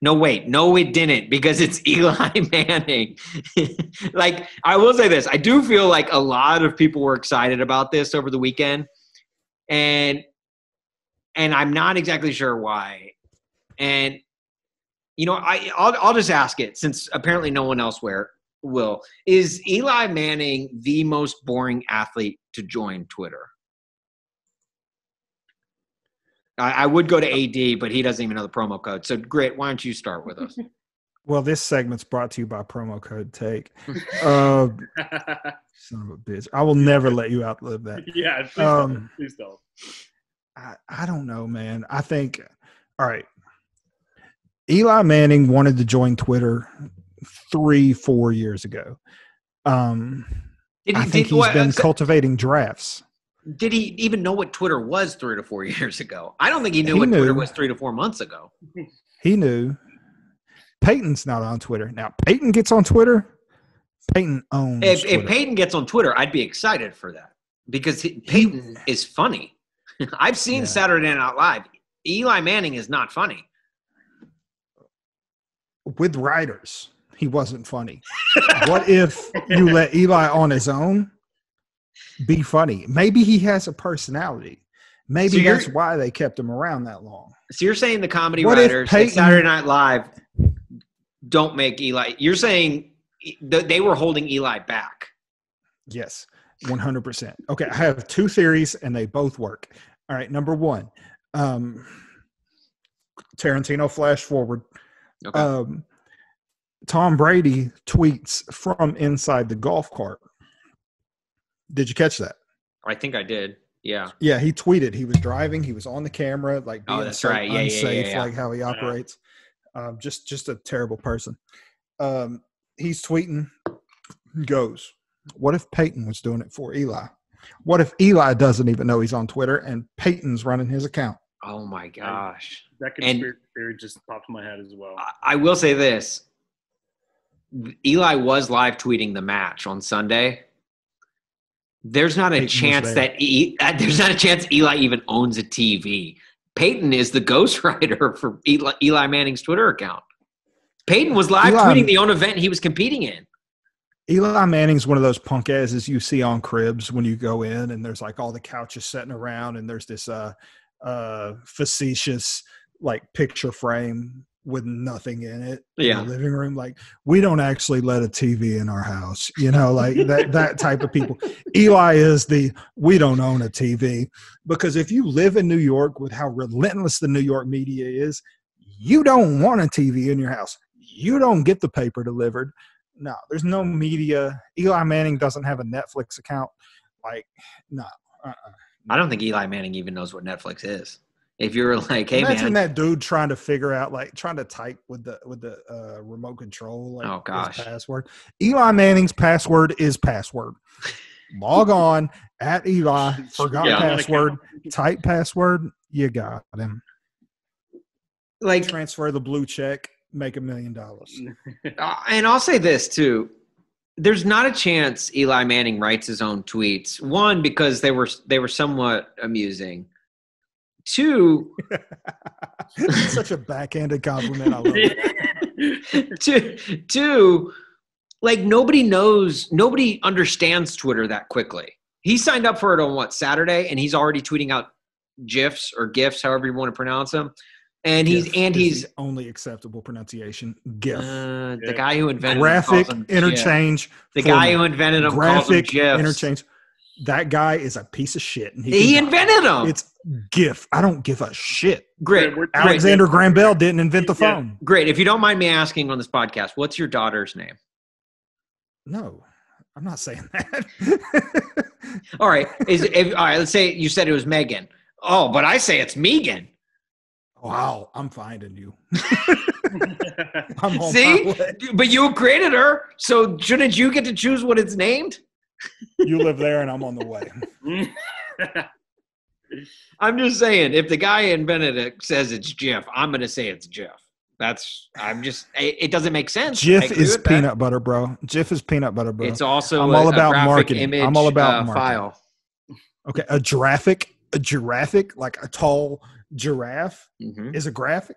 No, wait. No, it didn't because it's Eli Manning. Like, I will say this. I do feel like a lot of people were excited about this over the weekend, and and I'm not exactly sure why. And, you know, I, I'll, I'll just ask it since apparently no one else will. Is Eli Manning the most boring athlete to join Twitter? I would go to A D, but he doesn't even know the promo code. So, Grit, why don't you start with us? Well, this segment's brought to you by promo code TAKE. Uh, son of a bitch. I will never let you outlive that. Yeah, please um, don't. Please don't. I, I don't know, man. I think, all right, Eli Manning wanted to join Twitter three, four years ago. Um, did, I think did, he's what, been uh, cultivating drafts. Did he even know what Twitter was three to four years ago? I don't think he knew he what knew. Twitter was three to four months ago. He knew. Peyton's not on Twitter. Now, Peyton gets on Twitter. Peyton owns if, Twitter. If Peyton gets on Twitter, I'd be excited for that because he, Peyton he, is funny. I've seen yeah. Saturday Night Live. Eli Manning is not funny. With writers, he wasn't funny. What if you let Eli on his own? Be funny. Maybe he has a personality. Maybe so that's why they kept him around that long. So you're saying the comedy what writers Peyton, at Saturday Night Live don't make Eli – you're saying they were holding Eli back. Yes, one hundred percent. Okay, I have two theories, and they both work. All right, number one, um, Tarantino flash forward. Okay. Um, Tom Brady tweets from inside the golf cart. Did you catch that? I think I did. Yeah. Yeah, he tweeted. He was driving. He was on the camera, like being oh, that's so right. yeah, unsafe, yeah, yeah, yeah. like how he operates. Um, just, just a terrible person. Um, he's tweeting. Goes. What if Peyton was doing it for Eli? What if Eli doesn't even know he's on Twitter and Peyton's running his account? Oh my gosh! I, that conspiracy theory just popped in my head as well. I, I will say this: Eli was live tweeting the match on Sunday. There's not a Peyton chance that e, uh, there's not a chance Eli even owns a T V. Peyton is the ghostwriter for Eli, Eli Manning's Twitter account. Peyton was live Eli, tweeting the own event he was competing in. Eli Manning's one of those punk asses you see on Cribs when you go in and there's like all the couches sitting around and there's this uh, uh, facetious like picture frame with nothing in it, yeah, in the living room. Like, we don't actually let a T V in our house, you know, like that, that type of people. Eli is the, we don't own a T V, because if you live in New York, with how relentless the New York media is, you don't want a T V in your house. You don't get the paper delivered. No, there's no media. Eli Manning doesn't have a Netflix account. Like, no. Uh-uh. I don't think Eli Manning even knows what Netflix is. If you were like, hey, imagine man, that dude trying to figure out, like, trying to type with the with the uh, remote control. Like, oh gosh, his password. Eli Manning's password is password. Log on at Eli. Forgot yeah, password. Type password. You got him. Like, transfer the blue check. Make a million dollars. And I'll say this too. There's not a chance Eli Manning writes his own tweets. One, because they were they were somewhat amusing. Two, such a backhanded compliment. I love it. two, two, like nobody knows, nobody understands Twitter that quickly. He signed up for it on what, Saturday, and he's already tweeting out GIFs or GIFs, however you want to pronounce them. And GIF he's and he's the only acceptable pronunciation. GIF. Uh, GIF. The guy who invented graphic them, interchange. The guy who invented them graphic calls them interchange. That guy is a piece of shit. And he he invented them. It's GIF. I don't give a shit. Great. Great. Alexander Graham Bell didn't invent the phone. Yeah. Great. If you don't mind me asking on this podcast, what's your daughter's name? No, I'm not saying that. All right. Is if, all right. Let's say you said it was Megan. Oh, but I say it's Megan. Wow, I'm finding you. I'm See? But you created her, so shouldn't you get to choose what it's named? You live there and I'm on the way. I'm just saying, if the guy invented it says it's Jeff, I'm going to say it's Jeff. That's, I'm just, it, it doesn't make sense. Jeff is peanut that. butter, bro. Jeff is peanut butter, bro. It's also I'm a, all about a marketing. Image, I'm all about uh, marketing. File. Okay, a graphic, a graphic, like a tall giraffe mm-hmm. is a graphic.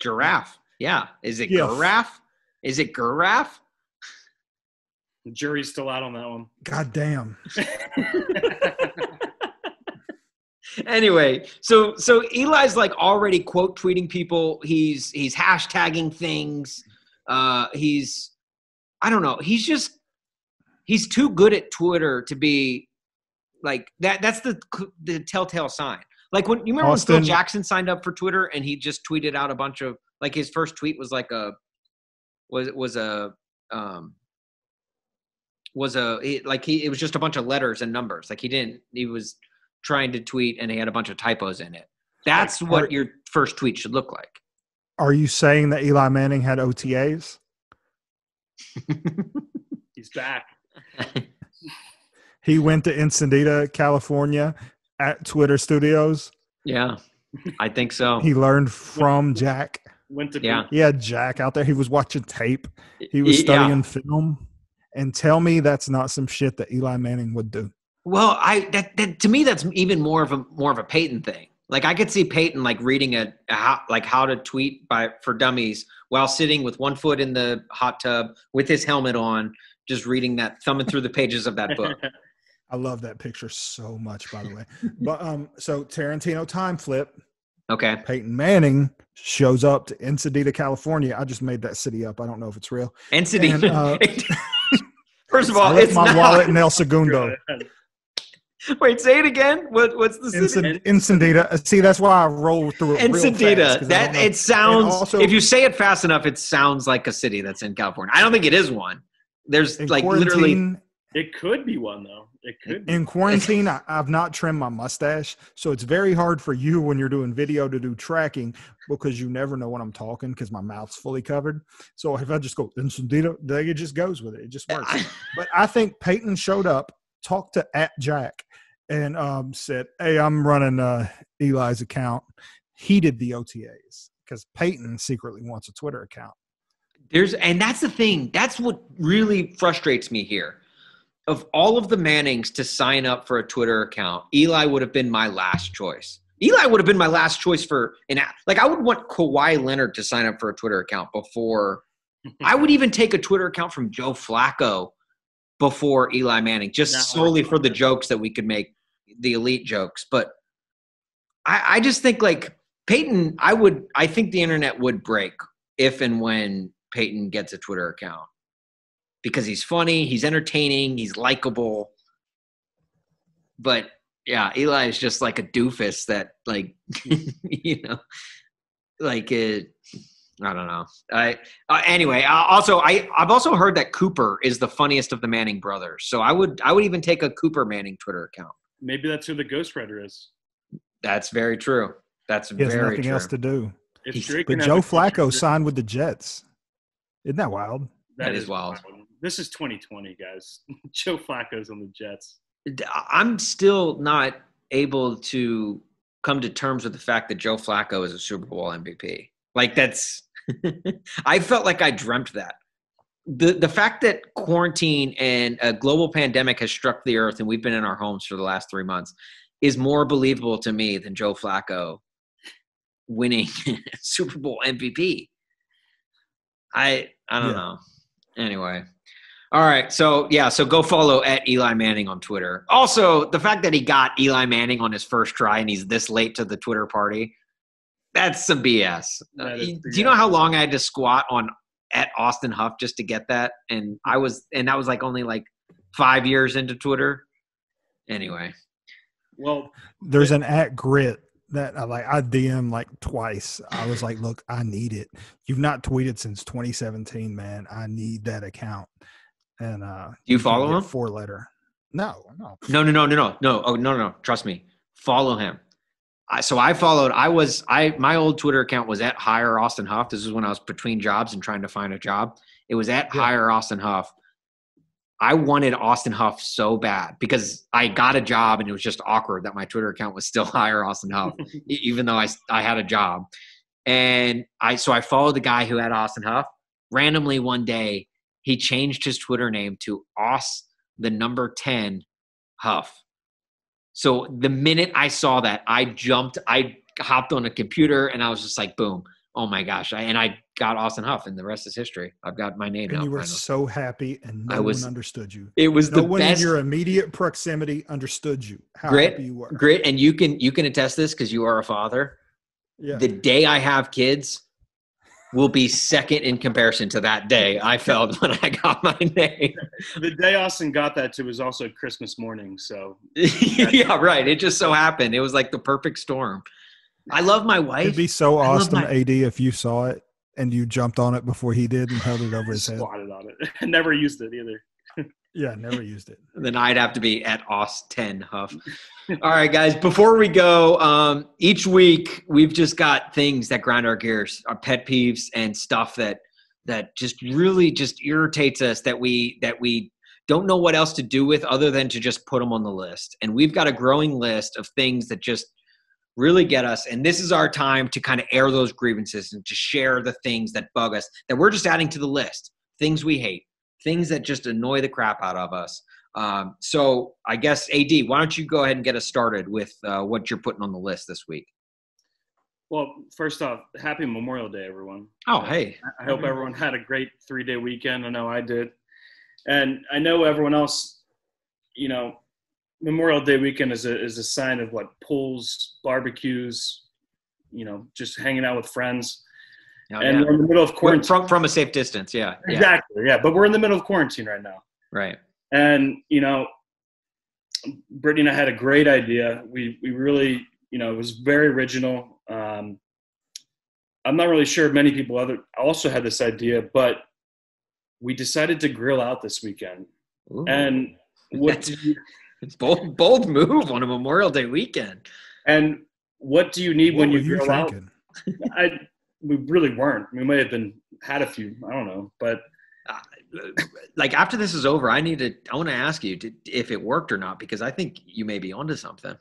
Giraffe, yeah. Is it yes. giraffe? Is it giraffe? The jury's still out on that one. God damn. Anyway, so so Eli's like already quote tweeting people. He's he's hashtagging things. Uh, he's I don't know. He's just he's too good at Twitter to be like that. That's the the telltale sign. Like when you remember Austin, when Phil Jackson signed up for Twitter and he just tweeted out a bunch of like his first tweet was like a was was a um was a like he it was just a bunch of letters and numbers. Like he didn't he was trying to tweet and he had a bunch of typos in it. That's like, what are, your first tweet should look like. Are you saying that Eli Manning had O T As? He's back. He went to Encinitas, California. At Twitter Studios, yeah, I think so. He learned from Jack. Went to yeah, he had Jack out there. He was watching tape. He was studying yeah. film. And tell me that's not some shit that Eli Manning would do. Well, I that, that to me that's even more of a more of a Peyton thing. Like I could see Peyton like reading a, a how, like how to tweet by for dummies while sitting with one foot in the hot tub with his helmet on, just reading that, thumbing through the pages of that book. I love that picture so much, by the way. But um, so Tarantino time flip. Okay. Peyton Manning shows up to Encinitas, California. I just made that city up. I don't know if it's real. Encinitas. Uh, First of all, I left it's my not. wallet in El Segundo. Wait, say it again. What? What's the city? Encinitas. See, that's why I rolled through it. Encinitas. That it sounds. Also, if you say it fast enough, it sounds like a city that's in California. I don't think it is one. There's like literally. It could be one though. It could be. In quarantine, I, I've not trimmed my mustache, so it's very hard for you when you're doing video to do tracking because you never know when I'm talking because my mouth's fully covered. So if I just go Encinitas, it just goes with it. It just works. I, but I think Peyton showed up, talked to at Jack, and um, said, "Hey, I'm running uh, Eli's account." He did the O T As because Peyton secretly wants a Twitter account. There's, and that's the thing. That's what really frustrates me here. Of all of the Mannings to sign up for a Twitter account, Eli would have been my last choice. Eli would have been my last choice for an app. Like I would want Kawhi Leonard to sign up for a Twitter account before I would even take a Twitter account from Joe Flacco before Eli Manning, just Not solely for the jokes that we could make, the elite jokes. But I, I just think like Peyton, I would, I think the internet would break if and when Peyton gets a Twitter account, because he's funny, he's entertaining, he's likable. But yeah, Eli is just like a doofus that, like, you know, like it. I don't know. I uh, anyway. Uh, also, I I've also heard that Cooper is the funniest of the Manning brothers. So I would I would even take a Cooper Manning Twitter account. Maybe that's who the ghostwriter is. That's very true. That's he has very nothing true. else to do. If Drake but Joe Flacco signed with the Jets. Isn't that wild? That, that is, is wild. wild. This is twenty twenty, guys. Joe Flacco's on the Jets. I'm still not able to come to terms with the fact that Joe Flacco is a Super Bowl M V P. Like, that's – I felt like I dreamt that. The the fact that quarantine and a global pandemic has struck the earth and we've been in our homes for the last three months is more believable to me than Joe Flacco winning Super Bowl M V P. I I don't yeah. know. Anyway. All right. So, yeah. So go follow at Eli Manning on Twitter. Also, the fact that he got Eli Manning on his first try and he's this late to the Twitter party, that's some B S. That is B S. Do you know how long I had to squat on at Austin Huff just to get that? And I was, and that was like only like five years into Twitter. Anyway. Well, there's an at Grit that I like. I D M like twice. I was like, look, I need it. You've not tweeted since twenty seventeen, man. I need that account. And uh, do you follow him? Four letter. No, no, no, no, no, no, no, no. Oh, no, no. Trust me. Follow him. I, so I followed. I was. I my old Twitter account was at Hire Austin Huff. This is when I was between jobs and trying to find a job. It was at yeah. Hire Austin Huff. I wanted Austin Huff so bad because I got a job and it was just awkward that my Twitter account was still Hire Austin Huff, even though I I had a job. And I so I followed the guy who had Austin Huff. Randomly one day, he changed his Twitter name to Aus the number ten Huff. So the minute I saw that, I jumped, I hopped on a computer and I was just like, boom, oh my gosh. I, and I got Austin Huff and the rest is history. I've got my name. And now, you were finally. so happy and no I was, one understood you. It was no the one best. in your immediate proximity understood you. How Grit, happy you were. Grit, and you can, you can attest this because you are a father. Yeah. The day I have kids will be second in comparison to that day I felt when I got my name. The day Austin got that too was also Christmas morning, so. Yeah, right. It just so happened. It was like the perfect storm. I love my wife. It'd be so Austin my- A D if you saw it and you jumped on it before he did and held it over his head. Squatted on it. I never used it either. Yeah, never used it. Then I'd have to be at Austin Huff. All right, guys, before we go, um, each week we've just got things that grind our gears, our pet peeves and stuff that that just really just irritates us that we that we don't know what else to do with other than to just put them on the list. And we've got a growing list of things that just really get us. And this is our time to kind of air those grievances and to share the things that bug us that we're just adding to the list, things we hate. Things that just annoy the crap out of us. Um, so I guess, A D, why don't you go ahead and get us started with uh, what you're putting on the list this week? Well, first off, happy Memorial Day, everyone. Oh, uh, hey. I hope everyone had a great three-day weekend. I know I did. And I know everyone else, you know, Memorial Day weekend is a, is a sign of, what, pools, barbecues, you know, just hanging out with friends. Oh, and yeah. We're in the middle of quarantine. From, from a safe distance, yeah. Exactly, yeah. yeah. But we're in the middle of quarantine right now. Right. And, you know, Brittany and I had a great idea. We we really, you know, it was very original. Um, I'm not really sure many people other also had this idea, but we decided to grill out this weekend. Ooh. And what do you, bold, bold move on a Memorial Day weekend. And what do you need what when you, you grill thinking? out? I, We really weren't. We may have been had a few. I don't know, but uh, like after this is over, I need to. I want to ask you to, if it worked or not because I think you may be onto something.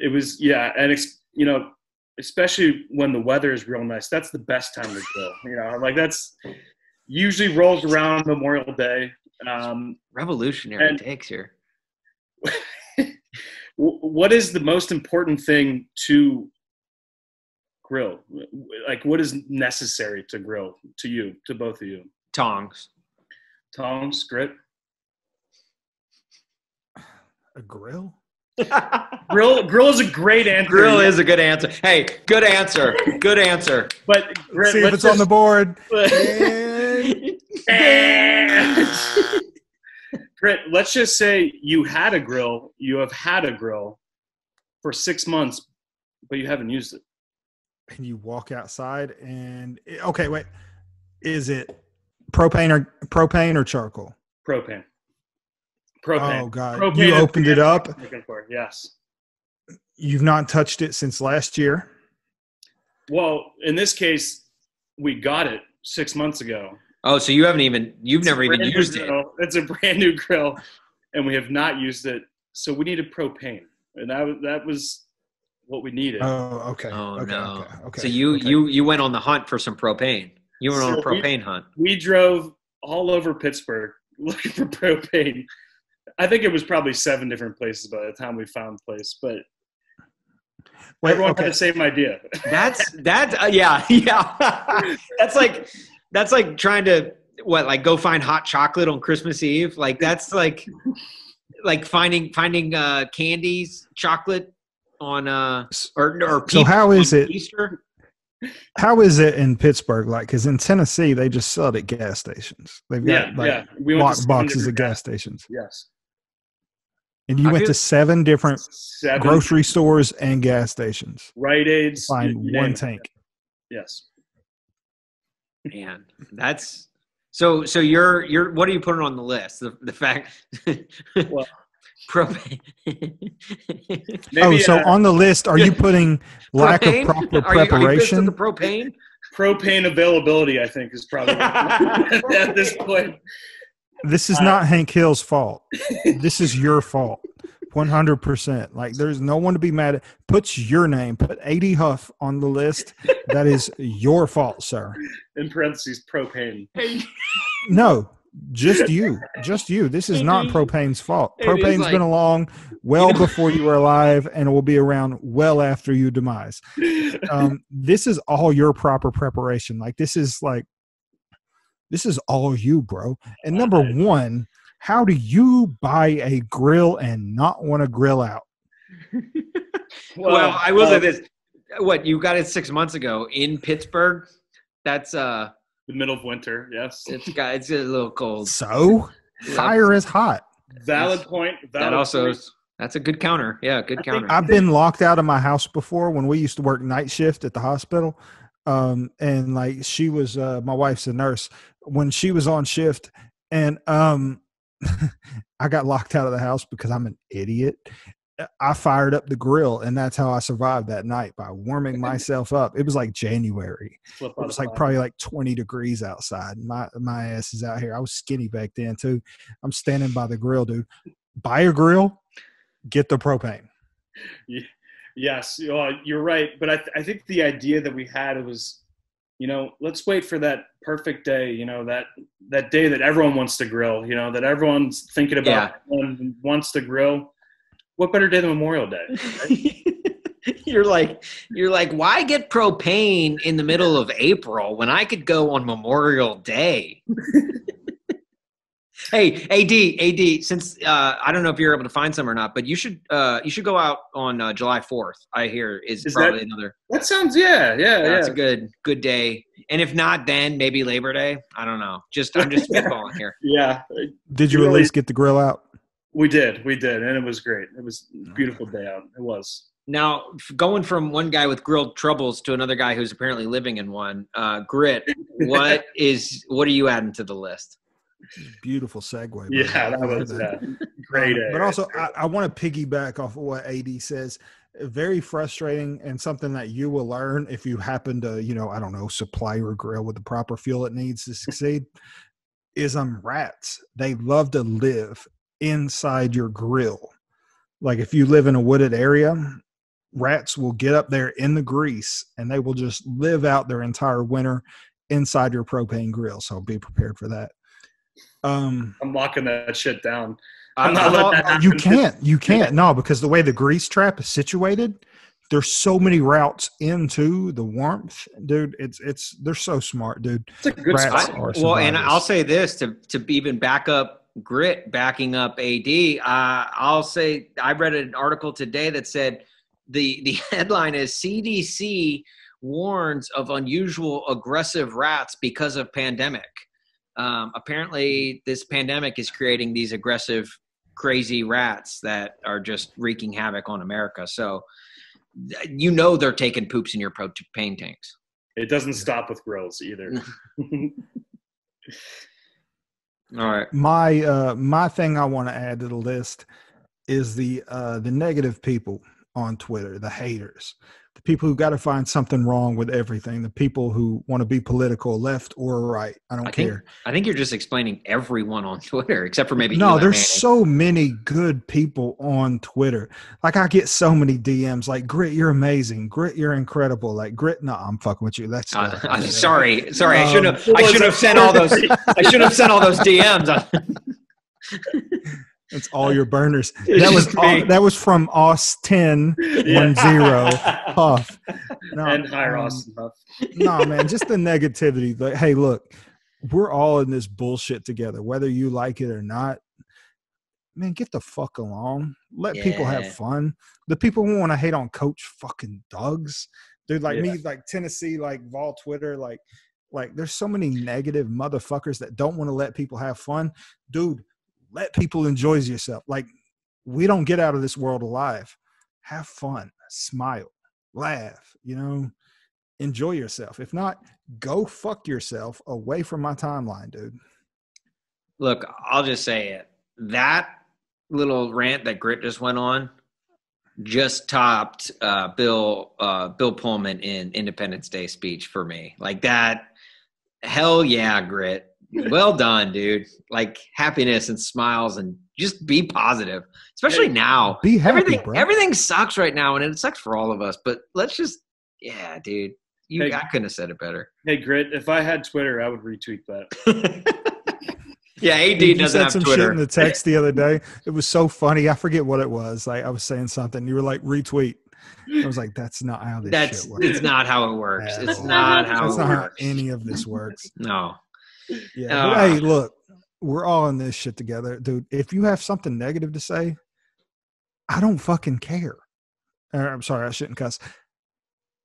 It was yeah, and it's you know, especially when the weather is real nice. That's the best time to grill. You know, like that's usually rolls around Memorial Day. Um, Revolutionary and, takes here. What is the most important thing to grill? Like, what is necessary to grill to you, to both of you? Tongs. Tongs, Grit. A grill? Grill, grill is a great answer. Grill is a good answer. Hey, good answer. Good answer. But Brett, see if it's just, on the board. and, and. Brett, let's just say you had a grill. You have had a grill for six months, but you haven't used it. And you walk outside and okay, wait. Is it propane or propane or charcoal? Propane. Propane. Oh God! Propane you opened it up. For, yes. You've not touched it since last year. Well, in this case, we got it six months ago. Oh, so you haven't even – you've never even used it. It's a brand new grill, and we have not used it. So we needed propane, and that, that was what we needed. Oh, okay. Oh, okay, no. Okay, okay, so you, okay. you you went on the hunt for some propane. You went so on a propane we, hunt. We drove all over Pittsburgh looking for propane. I think it was probably seven different places by the time we found the place, but Wait, everyone okay. had the same idea. That's that's uh, yeah yeah. that's like that's like trying to what like go find hot chocolate on Christmas Eve. Like that's like like finding finding uh, candies, chocolate on uh or or so how is it Easter? How is it in Pittsburgh? Like, because in Tennessee they just sell it at gas stations. They've got yeah, like yeah. We lock boxes at gas stations. Yes. And you I went to seven different seven. grocery stores and gas stations. Rite Aids. Find you, you one tank. It. Yes. Man, that's so. So you're you're. What are you putting on the list? The the fact. Well, propane. Oh, so uh, on the list, are you putting lack propane? Of proper preparation? Are you, are you pissed at the propane? Propane availability, I think, is probably at this point. This is not uh, Hank Hill's fault. This is your fault, one hundred percent. Like, there's no one to be mad at. Put your name, put A D Huff on the list. That is your fault, sir. In parentheses, propane. No, just you. Just you. This is not propane's fault. Propane's like, been along well before you were alive and will be around well after your demise. Um, this is all your proper preparation. Like, this is like, This is all you, bro. And number one, how do you buy a grill and not want to grill out? well, well, I will uh, say this. What, you got it six months ago in Pittsburgh? That's uh, the middle of winter, yes. It's got it's a little cold. So? Fire is hot. Valid that's, point. Valid that also point. Is, that's a good counter. Yeah, good I counter. Think, I've been locked out of my house before when we used to work night shift at the hospital. Um, and like she was, uh, my wife's a nurse when she was on shift and, um, I got locked out of the house because I'm an idiot. I fired up the grill and that's how I survived that night by warming myself up. It was like January. It was like probably like twenty degrees outside. My, my ass is out here. I was skinny back then too. I'm standing by the grill, dude. Buy a grill, get the propane. Yeah. Yes, you're right. But I, th- I think the idea that we had was, you know, let's wait for that perfect day, you know, that, that day that everyone wants to grill, you know, that everyone's thinking about yeah. and wants to grill. What better day than Memorial Day? Right? You're like, you're like, why get propane in the middle of April when I could go on Memorial Day? Hey, A D, A D, since uh, I don't know if you're able to find some or not, but you should uh, you should go out on uh, July fourth, I hear, is, is probably that, another. That sounds, yeah, yeah, yeah. That's a good good day. And if not, then maybe Labor Day. I don't know. Just I'm just spitballing here. Yeah. Did you really, at least get the grill out? We did. We did, and it was great. It was a beautiful day out. It was. Now, going from one guy with grill troubles to another guy who's apparently living in one, uh, Grit, what is what are you adding to the list? Beautiful segue. Yeah, that was that. Great. But also, I, I want to piggyback off of what A D says. Very frustrating and something that you will learn if you happen to, you know, I don't know, supply your grill with the proper fuel it needs to succeed is um, rats. They love to live inside your grill. Like if you live in a wooded area, rats will get up there in the grease and they will just live out their entire winter inside your propane grill. So be prepared for that. Um, I'm locking that shit down. I'm not letting that happen. You can't. You can't. No, because the way the grease trap is situated, there's so many routes into the warmth, dude. It's it's they're so smart, dude. It's a good spot. Well, and I'll say this to to even back up grit backing up A D. Uh, I'll say I read an article today that said the, the headline is C D C warns of unusual aggressive rats because of pandemic. Um, apparently this pandemic is creating these aggressive, crazy rats that are just wreaking havoc on America. So, you know, they're taking poops in your propane tanks. It doesn't stop with grills either. All right. My, uh, my thing I want to add to the list is the, uh, the negative people on Twitter, the haters, the people who got to find something wrong with everything, the people who want to be political, left or right. I don't I care. Think, I think you're just explaining everyone on Twitter, except for maybe. No, Eli there's Manning. So many good people on Twitter. Like I get so many D Ms like, Grit, you're amazing. Grit, you're incredible. Like Grit. No, I'm fucking with you. That's uh, I'm sorry. Sorry. Um, I should have, I should have sent all those, I should have sent all those D Ms. It's all your burners. It's that was all, that was from Austin yeah. one zero Huff. No, and higher um, Austin Huff. No, man, just the negativity. Like, hey, look, we're all in this bullshit together, whether you like it or not. Man, get the fuck along. Let yeah. people have fun. The people who want to hate on Coach fucking dogs, dude, like yeah. me, like Tennessee, like Vol Twitter, like like there's so many negative motherfuckers that don't want to let people have fun, dude. Let people enjoy yourself. Like, we don't get out of this world alive. Have fun, smile, laugh, you know, enjoy yourself. If not, go fuck yourself away from my timeline, dude. Look, I'll just say it. That little rant that Grit just went on just topped uh, Bill uh, Bill Pullman in Independence Day speech for me. Like that, hell yeah, Grit. Well done, dude. Like happiness and smiles and just be positive, especially now. Be happy, everything, bro. Everything sucks right now, and it sucks for all of us. But let's just – yeah, dude. You, hey, I couldn't have said it better. Hey, Grit, if I had Twitter, I would retweet that. Yeah, A D dude, doesn't have Twitter. You said some shit in the text the other day. It was so funny. I forget what it was. Like I was saying something. You were like, retweet. I was like, that's not how this that's, shit works. It's not how it works. At it's all. not how that's it not works. How any of this works. No. Yeah. Uh, hey, look, we're all in this shit together, dude. If you have something negative to say, I don't fucking care. Or, I'm sorry, I shouldn't cuss.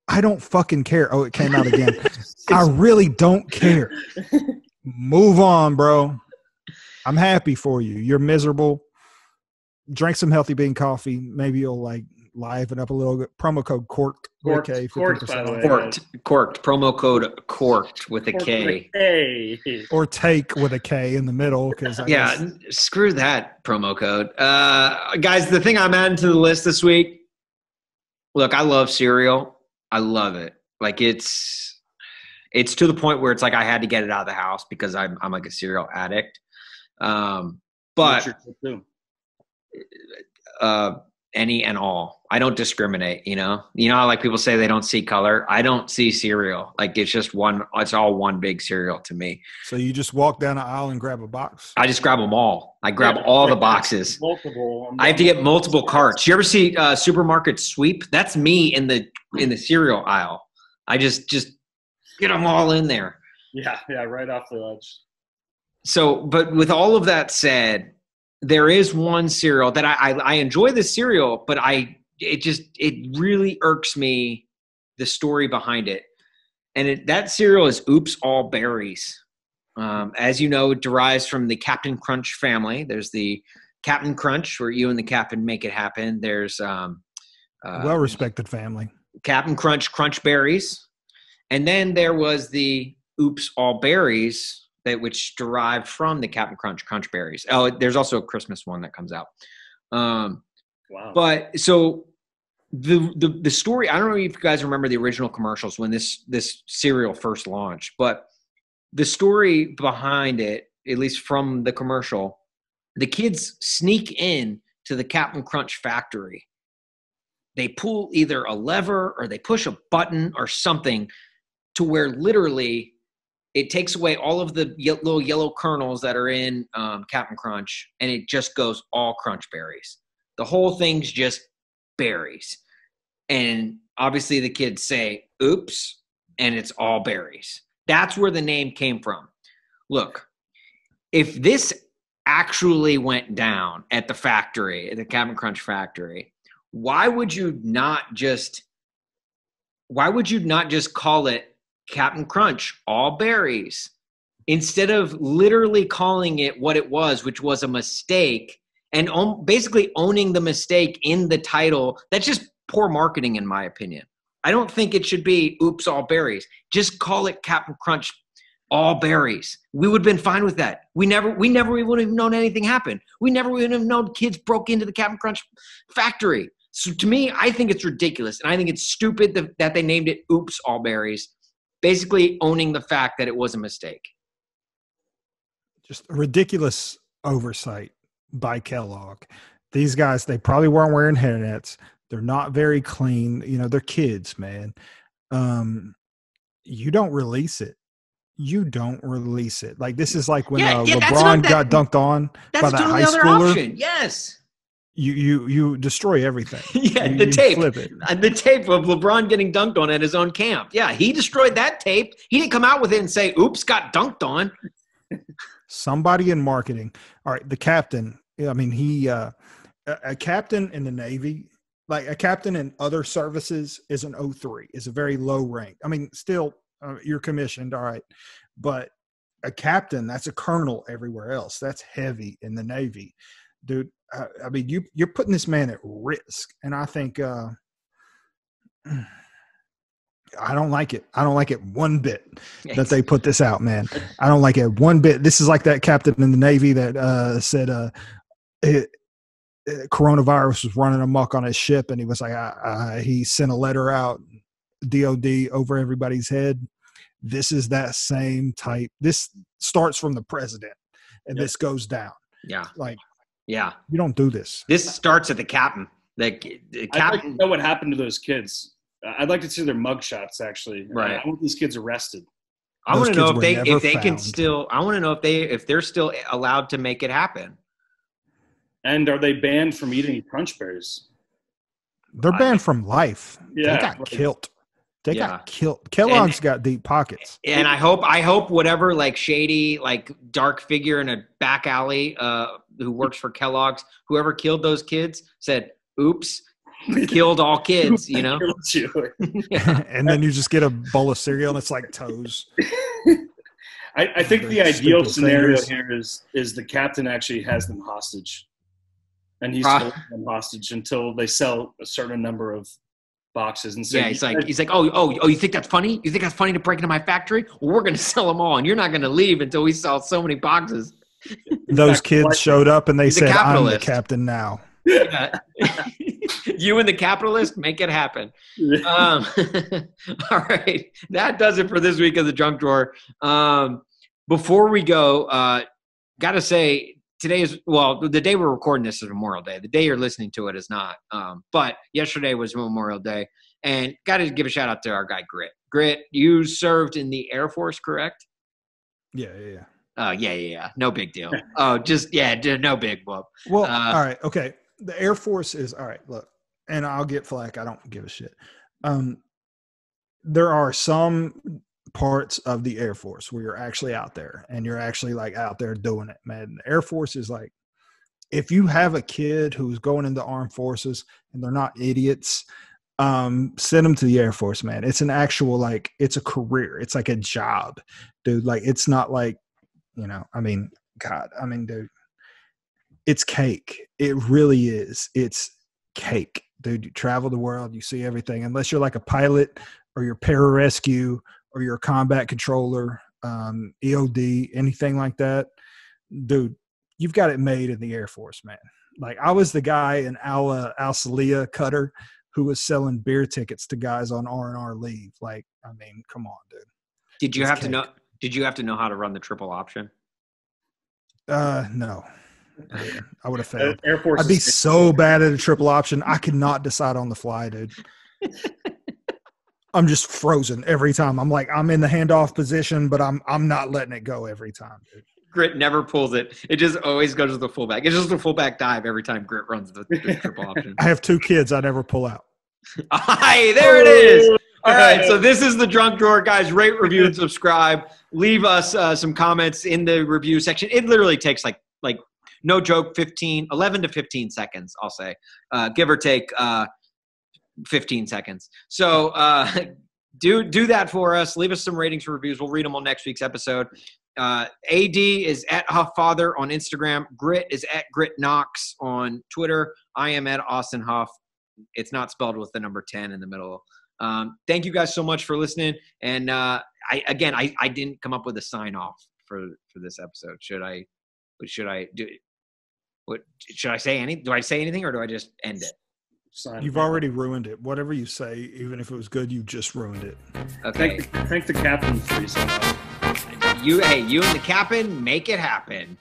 I don't fucking care. Oh, it came out again. I really don't care. Move on, bro. I'm happy for you. You're miserable. Drink some healthy bean coffee. Maybe you'll like liven up a little bit. Promo code Korked. Korked, K, Korked, by the way. Korked, Korked. Promo code Korked with a Korked K. With a K. Or take with a K in the middle. Cause I yeah, guess. Screw that promo code. Uh, guys, the thing I'm adding to the list this week, look, I love cereal. I love it. Like it's, it's to the point where it's like I had to get it out of the house because I'm, I'm like a cereal addict. Um, but uh, any and all. I don't discriminate, you know? You know how like people say they don't see color? I don't see cereal. Like it's just one, it's all one big cereal to me. So you just walk down an aisle and grab a box? I just grab them all. I grab yeah, all the boxes. Multiple. I have to get multiple carts. You ever see uh, supermarket sweep? That's me in the in the cereal aisle. I just, just get them all in there. Yeah, yeah, right off the edge. So, but with all of that said, there is one cereal that I, I, I enjoy the cereal, but I, it just, it really irks me, the story behind it. And it, that cereal is Oops All Berries. Um, as you know, it derives from the Captain Crunch family. There's the Captain Crunch where you and the captain make it happen. There's um, uh, well-respected family. Captain Crunch, Crunch Berries. And then there was the Oops All Berries, which derived from the Captain Crunch Crunch Berries. Oh, there's also a Christmas one that comes out. Um, wow. But so the, the, the story, I don't know if you guys remember the original commercials when this, this cereal first launched, but the story behind it, at least from the commercial, the kids sneak in to the Captain Crunch factory. They pull either a lever or they push a button or something to where literally it takes away all of the ye- little yellow kernels that are in um, Captain Crunch, and it just goes all Crunch Berries. The whole thing's just berries. And obviously the kids say, oops, and it's all berries. That's where the name came from. Look, if this actually went down at the factory, at the Captain Crunch factory, why would you not just why would you not just call it Captain Crunch All Berries instead of literally calling it what it was, which was a mistake, and om- basically owning the mistake in the title? That's just poor marketing, in my opinion. I don't think it should be Oops All Berries. Just call it Captain Crunch All Berries. We would have been fine with that. We never, we never would have known anything happened. We never would have known kids broke into the Captain Crunch factory. So to me, I think it's ridiculous, and I think it's stupid that, that they named it Oops All Berries, basically owning the fact that it was a mistake. Just a ridiculous oversight by Kellogg. These guys, they probably weren't wearing headnets. They're not very clean. You know, they're kids, man. Um, you don't release it. You don't release it. Like, this is like when yeah, uh, yeah, LeBron got dunked on by the high schooler. That's a totally other option. Yes. You you you destroy everything. yeah, you, the you tape. Flip it. The tape of LeBron getting dunked on at his own camp. Yeah, he destroyed that tape. He didn't come out with it and say, "Oops, got dunked on." Somebody in marketing. All right, the captain. I mean, he uh, a, a captain in the Navy. Like, a captain in other services is an O three, is a very low rank. I mean, still, uh, you're commissioned, all right. But a captain, that's a colonel everywhere else. That's heavy in the Navy. Dude, I, I mean, you, you're putting this man at risk. And I think uh, I don't like it. I don't like it one bit that they put this out, man. I don't like it one bit. This is like that captain in the Navy that uh, said uh, it, coronavirus was running amok on his ship, and he was like, I, I, he sent a letter out, D O D over everybody's head. This is that same type. This starts from the president, and yep. This goes down. Yeah, like, yeah, you don't do this. This starts at the captain. Like, the captain. I'd like to know what happened to those kids. I'd like to see their mugshots. Actually, right. I want these kids arrested. I want to know if they if they found. can still. I want to know if they if they're still allowed to make it happen. And are they banned from eating Crunch Berries? They're banned from life. Yeah, they got right. killed. They yeah. got killed. Kellogg's and, got deep pockets. And I hope, I hope whatever like shady, like dark figure in a back alley uh, who works for Kellogg's, whoever killed those kids said, "Oops, killed all kids." You know. yeah. And then you just get a bowl of cereal, and it's like toes. I, I think the ideal scenario fingers. here is is the captain actually has them hostage. And he's uh, holding them hostage until they sell a certain number of boxes. And so yeah, he's like, he's like, oh, oh, oh, you think that's funny? You think that's funny to break into my factory? Well, we're going to sell them all, and you're not going to leave until we sell so many boxes. Those kids showed up, and they said, "I'm the captain now." Yeah. You and the capitalist, make it happen. Um, all right, that does it for this week of the Junk Drawer. Um, before we go, uh, gotta say. Today is, well, the day we're recording this is Memorial Day. The day you're listening to it is not. Um, but yesterday was Memorial Day. And got to give a shout out to our guy, Grit. Grit, you served in the Air Force, correct? Yeah, yeah, yeah. Uh, yeah, yeah, yeah. No big deal. oh, just, yeah, no big whoop. Well, uh, all right, okay. The Air Force is, all right, look. And I'll get flack. I don't give a shit. Um, there are some parts of the Air Force where you're actually out there and you're actually like out there doing it, man. The Air Force is like, if you have a kid who's going into armed forces and they're not idiots, um, send them to the Air Force, man. It's an actual, like, it's a career. It's like a job, dude. Like, it's not like, you know, I mean, God, I mean, dude, it's cake. It really is. It's cake, dude. You travel the world, you see everything, unless you're like a pilot or you're pararescue or your combat controller, um, E O D, anything like that, dude, you've got it made in the Air Force, man. Like, I was the guy in Al uh, Al Salia Cutter who was selling beer tickets to guys on R and R leave. Like, I mean, come on, dude. Did you it's have cake. to know? Did you have to know how to run the triple option? Uh, no. Yeah, I would have failed. Air Force I'd be so bad at a triple option. I could not decide on the fly, dude. I'm just frozen every time. I'm like, I'm in the handoff position, but I'm I'm not letting it go every time, dude. Grit never pulls it. It just always goes to the fullback. It's just a fullback dive every time Grit runs the, the triple option. I have two kids I never pull out. Hi, there it is. All right, so this is the Drunk Drawer, guys. Rate, review, and subscribe. Leave us uh, some comments in the review section. It literally takes like like no joke, fifteen, eleven to fifteen seconds, I'll say, uh, give or take uh, fifteen seconds. So uh, do do that for us. Leave us some ratings and reviews. We'll read them on next week's episode. Uh, A D is at HuffFather on Instagram. Grit is at Grit Knox on Twitter. I am at Austin Huff. It's not spelled with the number ten in the middle. Um, thank you guys so much for listening. And uh, I, again, I, I didn't come up with a sign off for, for this episode. Should I, should I do what? Should I say any, do I say anything or do I just end it? Sign You've already ruined it. Whatever you say, even if it was good, you just ruined it. Okay. Thank the, thank the captain for yourself. You, hey, you and the captain, make it happen.